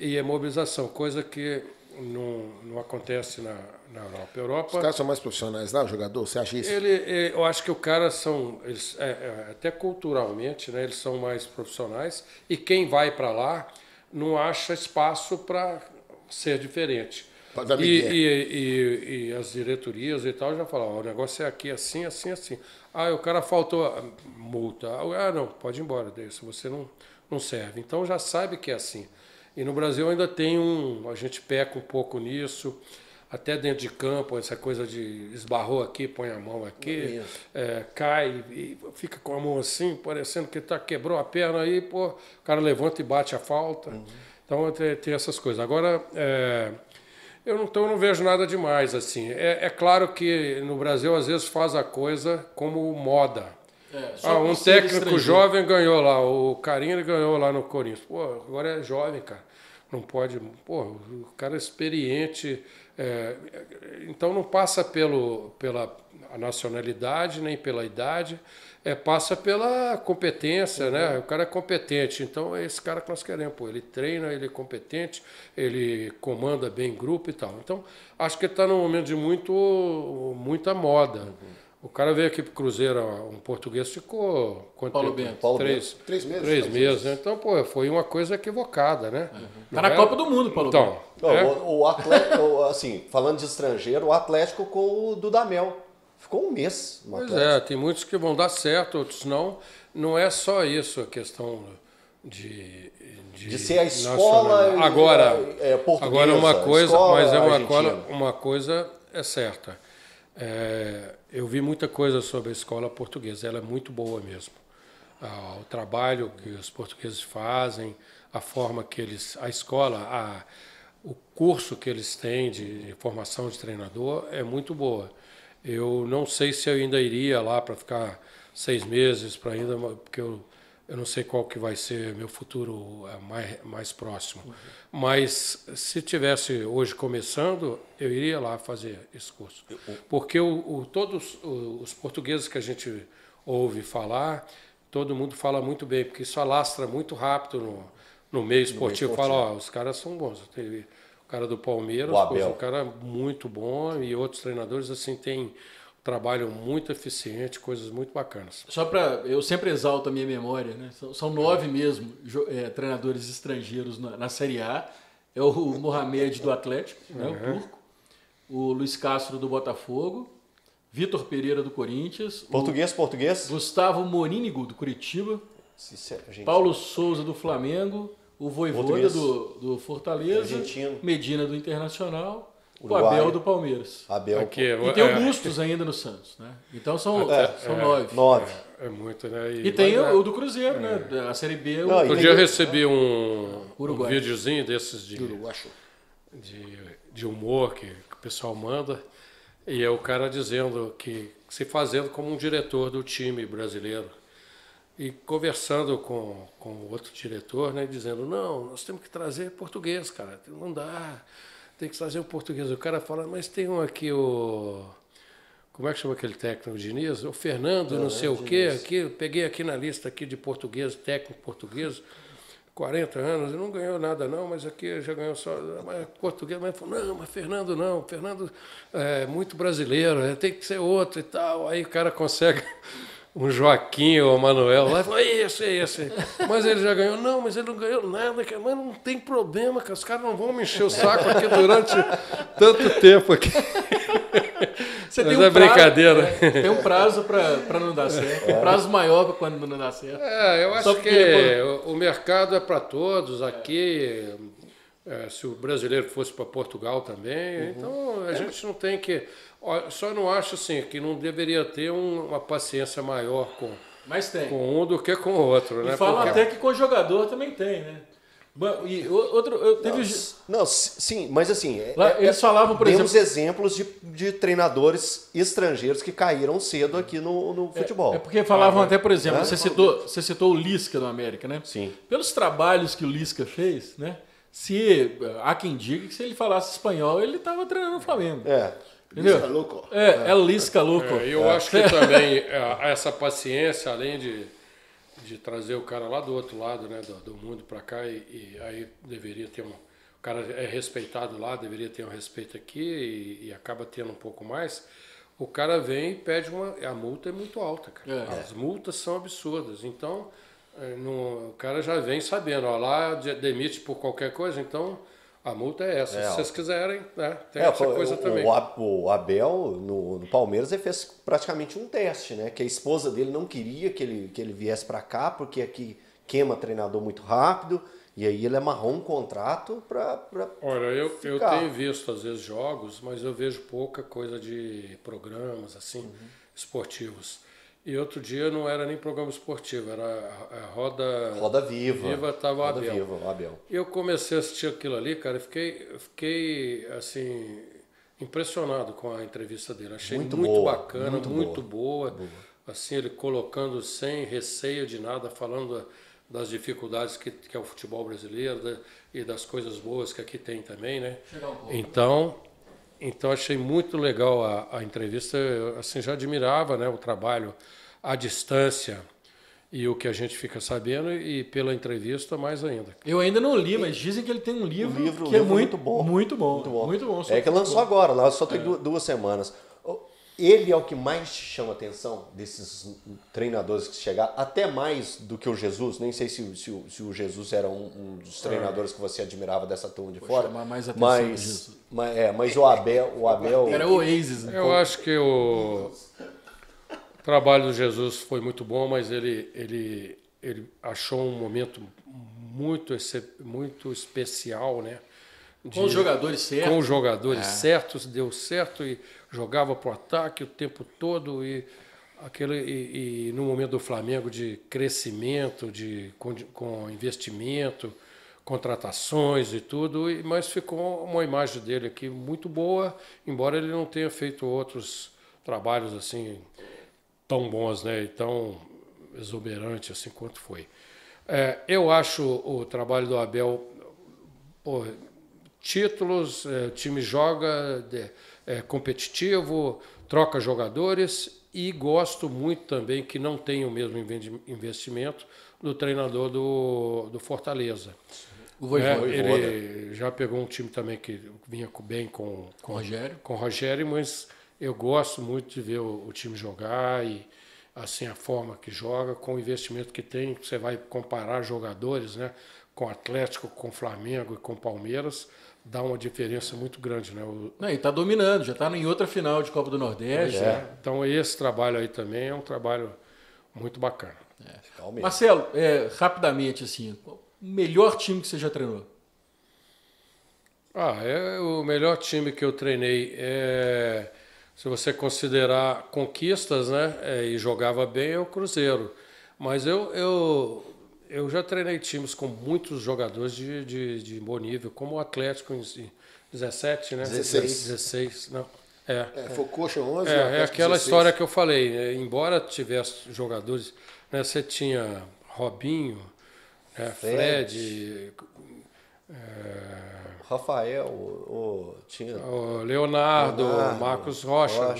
e é mobilização, coisa que não acontece na Europa. Os caras são mais profissionais lá, o jogador, você acha isso? Eu acho que o cara até culturalmente, né, eles são mais profissionais, e quem vai para lá não acha espaço para ser diferente. E as diretorias e tal já falam, o negócio é aqui assim, assim, assim. Ah, o cara faltou, multa. Ah, não, pode ir embora, se você não serve. Então já sabe que é assim. E no Brasil ainda tem a gente peca um pouco nisso, até dentro de campo, essa coisa de esbarrou aqui, põe a mão aqui, cai e fica com a mão assim, parecendo que quebrou a perna aí, pô, o cara levanta e bate a falta. Uhum. Então tem essas coisas. Agora, eu não vejo nada demais, assim. É claro que no Brasil às vezes faz a coisa como moda. Um técnico jovem ganhou lá, o Carinha ganhou lá no Corinthians. Pô, agora é jovem, cara. Não pode... Pô, o cara é experiente. Então não passa pela nacionalidade, nem pela idade. Passa pela competência, né? O cara é competente. Então é esse cara que nós queremos. Pô, ele treina, ele é competente, ele comanda bem grupo e tal. Então acho que está num momento de muita moda. Uhum. O cara veio aqui para o Cruzeiro, um português, ficou... Quanto Paulo tempo? Bento. Paulo 3 meses. 3 meses. Né? Então, pô, foi uma coisa equivocada, né? Uhum. Tá na Copa do Mundo, Paulo Bento. O Atlético, assim, falando de estrangeiro, o Atlético com o Dudamel. Ficou um mês. Pois é, tem muitos que vão dar certo, outros não. Não é só isso a questão de ser a escola portuguesa. Agora, uma coisa, escola, mas uma coisa é certa. Eu vi muita coisa sobre a escola portuguesa, ela é muito boa mesmo. O trabalho que os portugueses fazem, a forma que eles... A escola, o curso que eles têm de formação de treinador é muito boa. Eu não sei se eu ainda iria lá para ficar 6 meses, porque eu não sei qual que vai ser meu futuro mais próximo. Uhum. Mas se tivesse hoje começando, eu iria lá fazer esse curso. Porque todos os portugueses que a gente ouve falar, todo mundo fala muito bem, porque isso alastra muito rápido no meio esportivo. Fala, ó, os caras são bons. Teve o cara do Palmeiras, um cara muito bom, e outros treinadores assim têm... Trabalham muito eficiente, coisas muito bacanas. Só para... Eu sempre exalto a minha memória, né? São 9 mesmo treinadores estrangeiros na Série A. É o Mohamed do Atlético, né? O turco. O Luiz Castro do Botafogo. Vitor Pereira do Corinthians. Português. Gustavo Morínigo do Curitiba. Paulo Souza do Flamengo. o Voivoda do Fortaleza, Argentino. Medina do Internacional, Uruguai, o Abel do Palmeiras. E tem o Bustos ainda no Santos, né? Então são 9. É muito, né? E tem o do Cruzeiro, né? A Série B. Outro dia eu recebi um videozinho desses de humor que o pessoal manda, e é o cara dizendo que se fazendo como um diretor do time brasileiro. E conversando com outro diretor, né, dizendo, não, nós temos que trazer português, cara, não dá, tem que trazer o português. O cara fala, mas tem um aqui, como é que chama aquele técnico, o Diniz? O Fernando, não sei o quê, aqui, peguei aqui na lista aqui de português, técnico português, 40 anos, ele não ganhou nada não, mas aqui já ganhou só, mas português, mas falou, não, mas Fernando não, Fernando é muito brasileiro, tem que ser outro e tal, aí o cara consegue... um Joaquim ou o Manuel lá, falou, esse. Mas ele já ganhou. Não, mas ele não ganhou nada, cara. Mas não tem problema, que os caras não vão me encher o saco aqui durante tanto tempo aqui. Você mas tem um brincadeira. Tem um prazo para não dar certo. Um prazo maior para quando não dar certo. Eu acho que o mercado é para todos aqui. Se o brasileiro fosse para Portugal também, então a gente não tem que... Só não acho assim, que não deveria ter uma paciência maior com um do que com o outro. E né? Falam até que com jogador também tem, né? E outro, sim, mas assim... Eles falavam, por exemplo... Temos exemplos de treinadores estrangeiros que caíram cedo aqui no futebol. É porque falavam até, por exemplo, você citou o Lisca do América, né? Sim. Pelos trabalhos que o Lisca fez, né? Há quem diga que se ele falasse espanhol, ele estava treinando o Flamengo. Lisca louco. Lisca louco. Eu acho que também essa paciência, além de trazer o cara lá do outro lado, né, do mundo para cá, e aí deveria ter o cara é respeitado lá, deveria ter um respeito aqui e acaba tendo um pouco mais. O cara vem e pede a multa é muito alta, cara. As multas são absurdas. Então, o cara já vem sabendo, ó, lá demite por qualquer coisa, então... A multa é essa, se vocês quiserem, né? Tem essa coisa também. O Abel, no Palmeiras, ele fez praticamente um teste, né? Que a esposa dele não queria que ele viesse para cá, porque aqui queima treinador muito rápido, e aí ele amarrou um contrato para... Olha, eu tenho visto, às vezes, jogos, mas eu vejo pouca coisa de programas, assim, esportivos. E outro dia não era nem programa esportivo, era a Roda Viva. Tava Roda Viva, o Abel. Eu comecei a assistir aquilo ali, cara, e fiquei assim, impressionado com a entrevista dele. Achei muito bacana, muito boa. Assim, ele colocando sem receio de nada, falando das dificuldades que é o futebol brasileiro e das coisas boas que aqui tem também, né? Então achei muito legal a entrevista, eu, assim, já admirava, né, o trabalho à distância e o que a gente fica sabendo, e pela entrevista mais ainda. Eu ainda não li, mas dizem que ele tem um livro que é muito bom. Muito bom. Muito bom. É que lançou agora, lá só tem duas semanas. Ele é o que mais chama a atenção desses treinadores que chegaram, até mais do que o Jesus. Nem sei se o Jesus era um dos treinadores que você admirava dessa turma de fora. Chamar mais atenção mas o Abel era o Oasis. Eu acho que o trabalho do Jesus foi muito bom, mas ele achou um momento muito especial, né? Com os jogadores certos. Com os jogadores certos, deu certo e jogava pro ataque o tempo todo. E no momento do Flamengo de crescimento, com investimento, contratações e tudo, mas ficou uma imagem dele aqui muito boa, embora ele não tenha feito outros trabalhos assim tão bons, né, e tão exuberantes assim quanto foi. Eu acho o trabalho do Abel... títulos, o time joga, competitivo, troca jogadores, e gosto muito também que não tem o mesmo investimento do treinador do Fortaleza. O Voivoda. Ele já pegou um time também que vinha bem com o Rogério, mas eu gosto muito de ver o time jogar e assim a forma que joga, com o investimento que tem, você vai comparar jogadores, né, com o Atlético, com o Flamengo e com o Palmeiras. Dá uma diferença muito grande, né? E está dominando, já está em outra final de Copa do Nordeste. Então esse trabalho aí também é um trabalho muito bacana. Marcelo, rapidamente, assim, melhor time que você já treinou? Ah, é o melhor time que eu treinei. É, se você considerar conquistas, né? É, e jogava bem, é o Cruzeiro. Mas eu já treinei times com muitos jogadores de bom nível, como o Atlético em 17, né? 16, não. É, foi Coxa 11. É aquela 16. História que eu falei, né? Embora tivesse jogadores, né? Você tinha Robinho, né? Fred, Rafael, tinha o Leonardo, Marcos Rocha.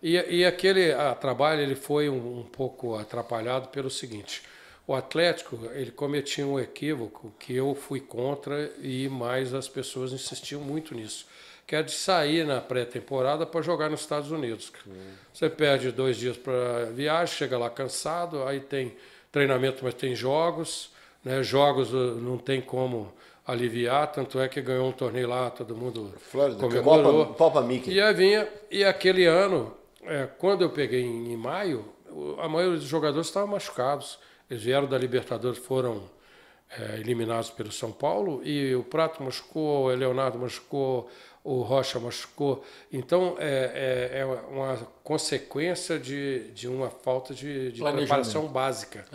E aquele trabalho ele foi um pouco atrapalhado pelo seguinte: o Atlético ele cometia um equívoco que eu fui contra, e mais as pessoas insistiam muito nisso, que é de sair na pré-temporada para jogar nos Estados Unidos. Você perde 2 dias para viagem, chega lá cansado, aí tem treinamento, mas tem jogos, né? Jogos não tem como aliviar, tanto é que ganhou um torneio lá, todo mundo comemorou. Copa Mickey. E aí vinha, e aquele ano, quando eu peguei em maio, a maioria dos jogadores estavam machucados. Eles vieram da Libertadores, foram eliminados pelo São Paulo, e o Prato machucou, o Leonardo machucou, o Rocha machucou. Então, é uma consequência de uma falta de preparação básica.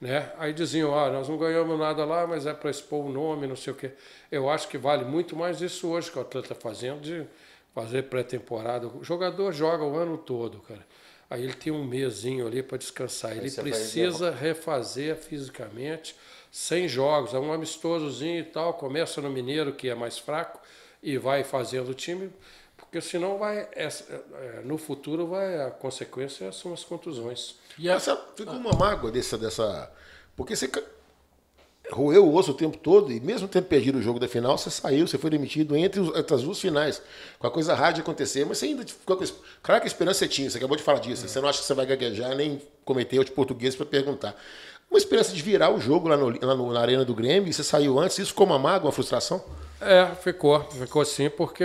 Né? Aí diziam, nós não ganhamos nada lá, mas é para expor o nome, não sei o quê. Eu acho que vale muito mais isso hoje que o atleta está fazendo, de fazer pré-temporada. O jogador joga o ano todo, cara. Aí ele tem um mesinho ali para descansar. Ele precisa refazer fisicamente, sem jogos. É um amistosozinho e tal, começa no Mineiro, que é mais fraco, e vai fazendo o time, porque senão vai, no futuro vai, a consequência são as contusões. E fica uma mágoa dessa. Porque você roeu o osso o tempo todo, e mesmo tendo perdido o jogo da final, você saiu, você foi demitido entre as duas finais. Com a coisa rara de acontecer, mas você ainda ficou com. Claro que a esperança você tinha, você acabou de falar disso. Você não acha que você vai gaguejar, nem cometer erro de português para perguntar. Uma esperança de virar o jogo lá na Arena do Grêmio, e você saiu antes, isso ficou uma mágoa, uma frustração? Ficou assim, porque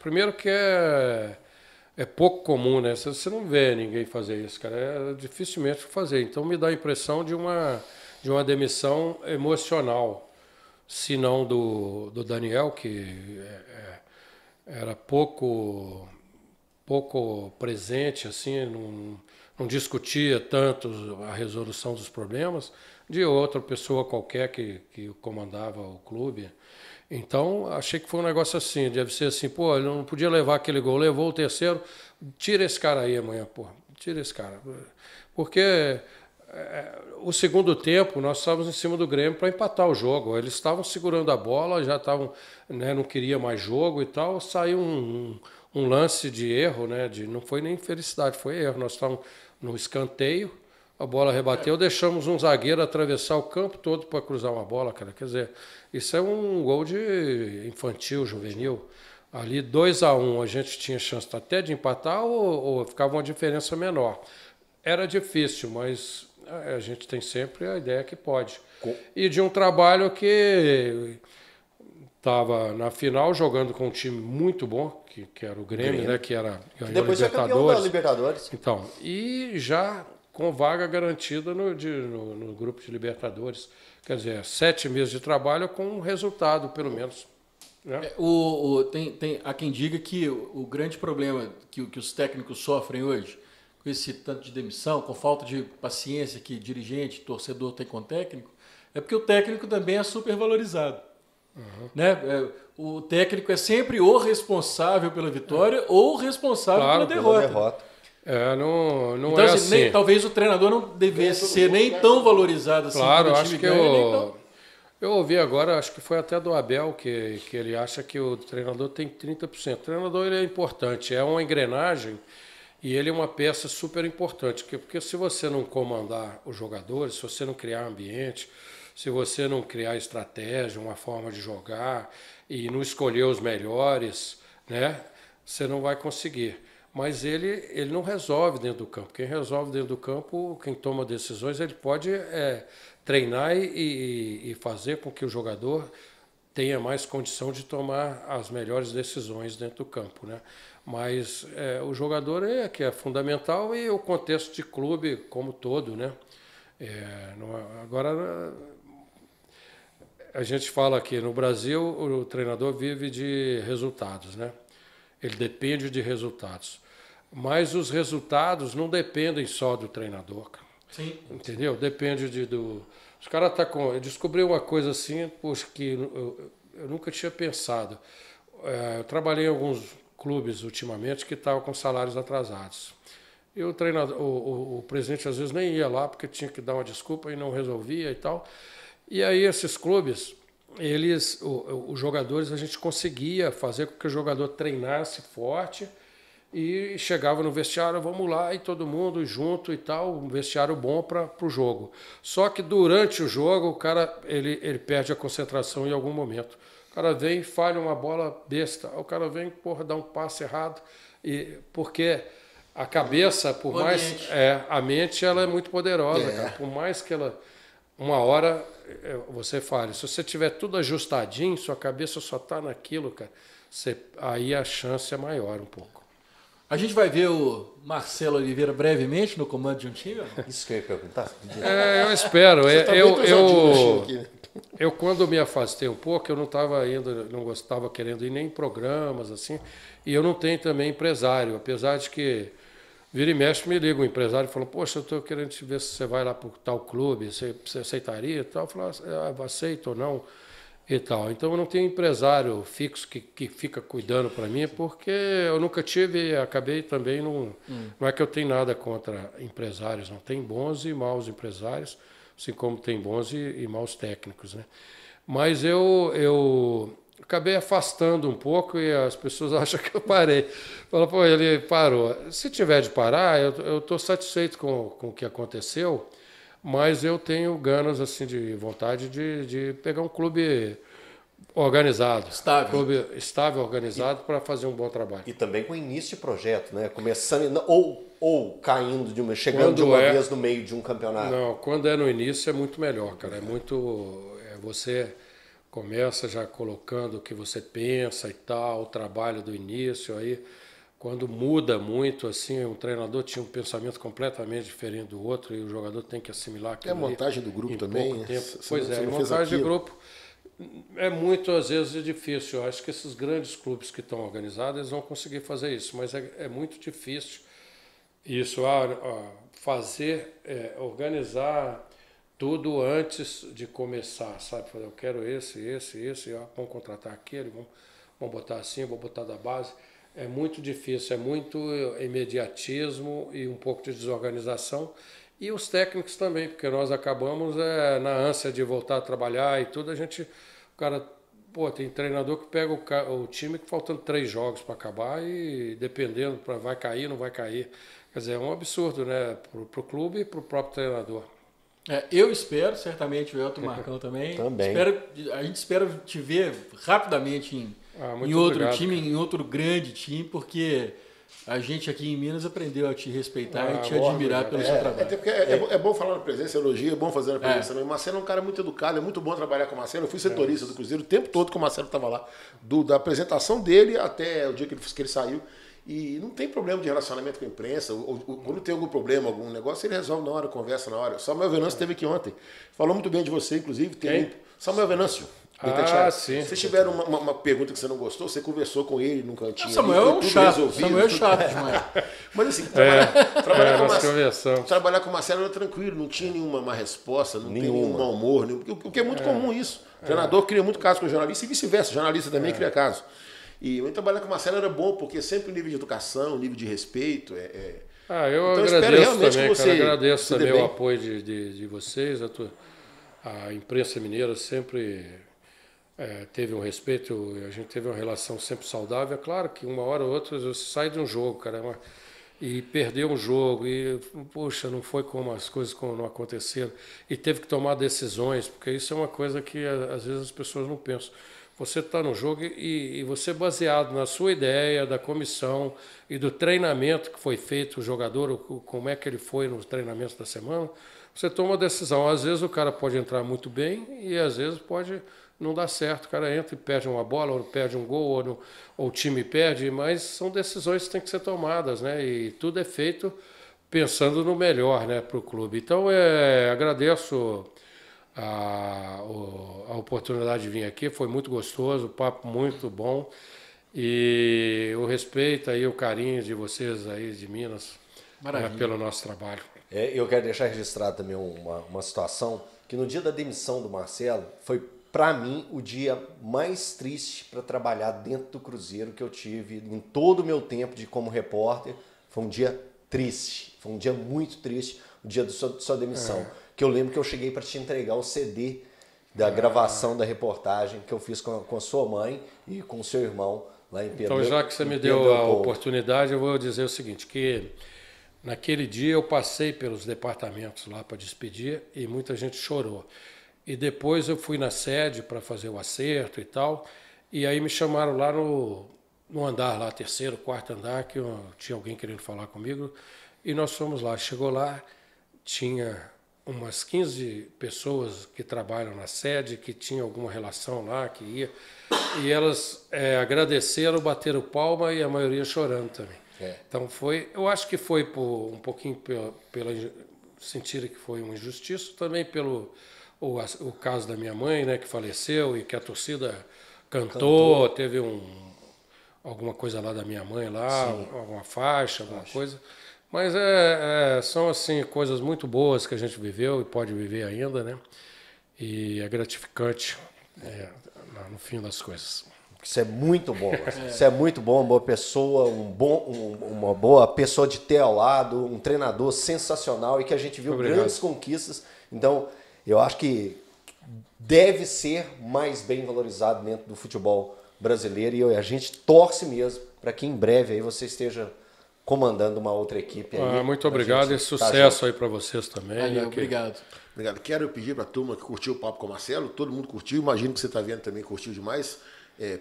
primeiro que é pouco comum, né? Você não vê ninguém fazer isso, cara. É dificilmente fazer. Então me dá a impressão de uma demissão emocional, se não do Daniel, que era pouco presente, assim, não discutia tanto a resolução dos problemas, de outra pessoa qualquer que comandava o clube. Então, achei que foi um negócio assim, deve ser assim, pô, ele não podia levar aquele gol, levou o terceiro, tira esse cara aí amanhã, pô, tira esse cara. Porque o segundo tempo nós estávamos em cima do Grêmio para empatar o jogo, eles estavam segurando a bola, já estavam, né, não queria mais jogo e tal, saiu um lance de erro, né, não foi nem infelicidade, foi erro, nós estávamos no escanteio, a bola rebateu, deixamos um zagueiro atravessar o campo todo para cruzar uma bola, cara. Quer dizer, isso é um gol de infantil, juvenil. Ali 2-1, a gente tinha chance até de empatar ou ficava uma diferença menor. Era difícil, mas a gente tem sempre a ideia que pode. E de um trabalho que estava na final jogando com um time muito bom, que era o Grêmio, né? Que era depois foi campeão da Libertadores. Então, e já com vaga garantida no grupo de Libertadores. Quer dizer, 7 meses de trabalho com um resultado, pelo menos. Né? Há quem diga que o grande problema que os técnicos sofrem hoje, com esse tanto de demissão, com falta de paciência que dirigente, torcedor tem com o técnico, é porque o técnico também é supervalorizado. Né? O técnico é sempre o responsável pela vitória ou o responsável pela derrota. Não então, é assim. Talvez o treinador não devesse ser nem tão valorizado assim. Claro, time acho que eu ouvi agora, acho que foi até do Abel, que ele acha que o treinador tem 30%. O treinador ele é importante, é uma engrenagem, e ele é uma peça super importante, porque se você não comandar os jogadores, se você não criar ambiente, se você não criar estratégia, uma forma de jogar, e não escolher os melhores, né, você não vai conseguir. Mas ele não resolve dentro do campo. Quem resolve dentro do campo, quem toma decisões, ele pode treinar e fazer com que o jogador tenha mais condição de tomar as melhores decisões dentro do campo, né? Mas o jogador é que é fundamental, e o contexto de clube como todo, né? Agora A gente fala que no Brasil o treinador vive de resultados, né? Ele depende de resultados. Mas os resultados não dependem só do treinador, cara. Sim. Entendeu? Depende do... Os caras tá com... Eu descobri uma coisa assim, poxa, que eu nunca tinha pensado. Eu trabalhei em alguns clubes ultimamente que estavam com salários atrasados. E o treinador, o presidente às vezes nem ia lá porque tinha que dar uma desculpa e não resolvia e tal. E aí esses clubes, eles, os jogadores, a gente conseguia fazer com que o jogador treinasse forte e chegava no vestiário, vamos lá, e todo mundo junto e tal, um vestiário bom para o jogo. Só que durante o jogo o cara ele perde a concentração em algum momento. O cara vem e falha uma bola besta, o cara vem, porra, dá um passe errado, e, porque... A cabeça, por mais... a mente, ela é muito poderosa, cara. Por mais que ela... Uma hora, você fale, se você tiver tudo ajustadinho, sua cabeça só tá naquilo, cara, você, aí a chance é maior um pouco. A gente vai ver o Marcelo Oliveira brevemente no comando de um time? Isso que eu ia perguntar. Eu espero. Eu, quando me afastei um pouco, eu não estava indo, não gostava querendo ir nem em programas, assim, e eu não tenho também empresário, apesar de que vira e mexe me liga um empresário e fala, poxa, eu estou querendo te ver se você vai lá para tal clube, você aceitaria e tal? Eu falo, ah, aceito ou não e tal. Então eu não tenho empresário fixo que fica cuidando para mim, porque eu nunca tive e acabei também, não é que eu tenho nada contra empresários, não tem bons e maus empresários, assim como tem bons e maus técnicos, né? Mas eu acabei afastando um pouco e as pessoas acham que eu parei. Fala, pô, ele parou. Se tiver de parar, eu estou satisfeito com o que aconteceu, mas eu tenho ganas, assim, de vontade de pegar um clube organizado. Estável. Clube estável, organizado, para fazer um bom trabalho. E também com início de projeto, né? Começando... Ou caindo de uma, chegando de uma vez no meio de um campeonato? Não, quando é no início é muito melhor, cara. É muito. Você começa já colocando o que você pensa e tal, o trabalho do início. Aí, quando muda muito, assim, um treinador tinha um pensamento completamente diferente do outro e o jogador tem que assimilar aquilo. É a montagem do grupo também? Pois é, a montagem do grupo é muito, às vezes, difícil. Eu acho que esses grandes clubes que estão organizados eles vão conseguir fazer isso, mas é muito difícil. Isso, fazer, organizar tudo antes de começar, sabe? Eu quero esse, vamos contratar aquele, vamos botar assim, vou botar da base. É muito difícil, é muito imediatismo e um pouco de desorganização. E os técnicos também, porque nós acabamos na ânsia de voltar a trabalhar e tudo, o cara... Pô, tem treinador que pega o time que faltando 3 jogos para acabar e dependendo, vai cair, não vai cair. Quer dizer, é um absurdo, né? Pro clube e pro próprio treinador. Eu espero, certamente o Elton Marcão também. A gente espera te ver rapidamente em outro time, cara. Em outro grande time, porque a gente aqui em Minas aprendeu a te respeitar e te admirar pelo seu trabalho. Até porque é bom falar na presença, elogio, é bom fazer na presença. O Marcelo é um cara muito educado, é muito bom trabalhar com o Marcelo. Eu fui setorista do Cruzeiro o tempo todo que o Marcelo estava lá, da apresentação dele até o dia que ele saiu. E não tem problema de relacionamento com a imprensa. Quando tem algum problema, algum negócio, ele resolve na hora, conversa na hora. Samuel Venâncio esteve aqui ontem. Falou muito bem de você, inclusive. Samuel Venâncio. Sim. Se tiver uma pergunta que você não gostou, você conversou com ele num cantinho. Samuel é um chato, resolvido, Samuel é chato demais. Mas assim, trabalhar com o Marcelo era tranquilo, não tinha nenhuma má resposta, não tem nenhum mau humor, o que é muito comum isso. O treinador cria muito caso com o jornalista e vice-versa, o jornalista também cria caso. E eu trabalhar com o Marcelo era bom, porque sempre o nível de educação, o nível de respeito eu agradeço, espero realmente também, que você agradeço também o apoio de vocês, a imprensa mineira sempre... teve um respeito, a gente teve uma relação sempre saudável. É claro que uma hora ou outra você sai de um jogo, cara, e perdeu um jogo, e poxa, não foi como as coisas não aconteceram, e teve que tomar decisões, porque isso é uma coisa que às vezes as pessoas não pensam. Você está no jogo e você, baseado na sua ideia, da comissão e do treinamento que foi feito, o jogador, como é que ele foi nos treinamentos da semana, você toma uma decisão. Às vezes o cara pode entrar muito bem e às vezes pode não dá certo, o cara entra e perde uma bola, ou perde um gol, ou o time perde, mas são decisões que têm que ser tomadas, né? E tudo é feito pensando no melhor, né, para o clube. Então, agradeço a oportunidade de vir aqui. Foi muito gostoso, o papo muito bom. E o respeito aí, o carinho de vocês aí de Minas pelo nosso trabalho. É, eu quero deixar registrado também uma situação que no dia da demissão do Marcelo foi, para mim, o dia mais triste para trabalhar dentro do Cruzeiro que eu tive em todo o meu tempo de como repórter. Foi um dia triste, foi um dia muito triste, o dia da sua demissão. É. Que eu lembro que eu cheguei para te entregar o CD da gravação da reportagem que eu fiz com a sua mãe e com o seu irmão lá em Pedro. Então, já que você me deu a oportunidade, eu vou dizer o seguinte, que naquele dia eu passei pelos departamentos lá para despedir e muita gente chorou. E depois eu fui na sede para fazer o acerto e tal, e aí me chamaram lá no andar, lá, terceiro, quarto andar, que tinha alguém querendo falar comigo, e nós fomos lá. Chegou lá, tinha umas 15 pessoas que trabalham na sede, que tinham alguma relação lá, que ia, e elas agradeceram, bateram palma e a maioria chorando também. É. Então foi, eu acho que foi por, um pouquinho pela sentir que foi uma injustiça, também pelo... O caso da minha mãe, né, que faleceu e que a torcida cantou. Teve alguma coisa lá da minha mãe, lá, alguma faixa, alguma coisa. Mas são assim, coisas muito boas que a gente viveu e pode viver ainda, né? E é gratificante no fim das coisas. Isso é muito bom, isso é muito bom, uma boa pessoa, uma boa pessoa de ter ao lado, um treinador sensacional e que a gente viu grandes conquistas. Então, eu acho que deve ser mais bem valorizado dentro do futebol brasileiro e a gente torce mesmo para que em breve aí você esteja comandando uma outra equipe. Aí, muito obrigado e sucesso aí para vocês também. Valeu, obrigado. Obrigado. Quero pedir para a turma que curtiu o papo com o Marcelo, todo mundo curtiu, imagino que você está vendo também, curtiu demais.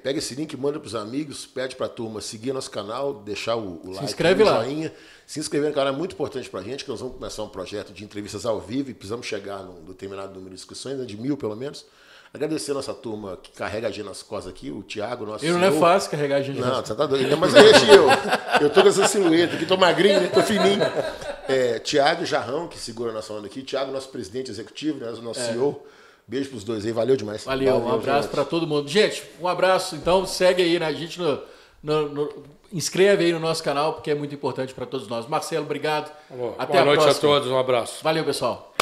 Pega esse link, manda para os amigos, pede para a turma seguir nosso canal, deixar o like, se inscreve lá, joinha. Se inscrever no canal é muito importante para a gente, que nós vamos começar um projeto de entrevistas ao vivo e precisamos chegar num determinado número de inscrições, né, de 1000 pelo menos. Agradecer a nossa turma que carrega a gente nas costas aqui, o Thiago, nosso senhor. Não é fácil carregar a gente. Não, você tá doido. Não, mas eu tô com essa silhueta aqui, tô magrinho, né? Tô fininho. Thiago Jarrão, que segura a nossa onda aqui, Thiago, nosso presidente executivo, né, nosso CEO. Beijo pros dois aí, valeu demais. Valeu, um abraço para todo mundo. Gente, um abraço, então segue aí, né? A gente inscreve aí no nosso canal, porque é muito importante para todos nós. Marcelo, obrigado. Alô, até a próxima. Boa noite a todos, um abraço. Valeu, pessoal.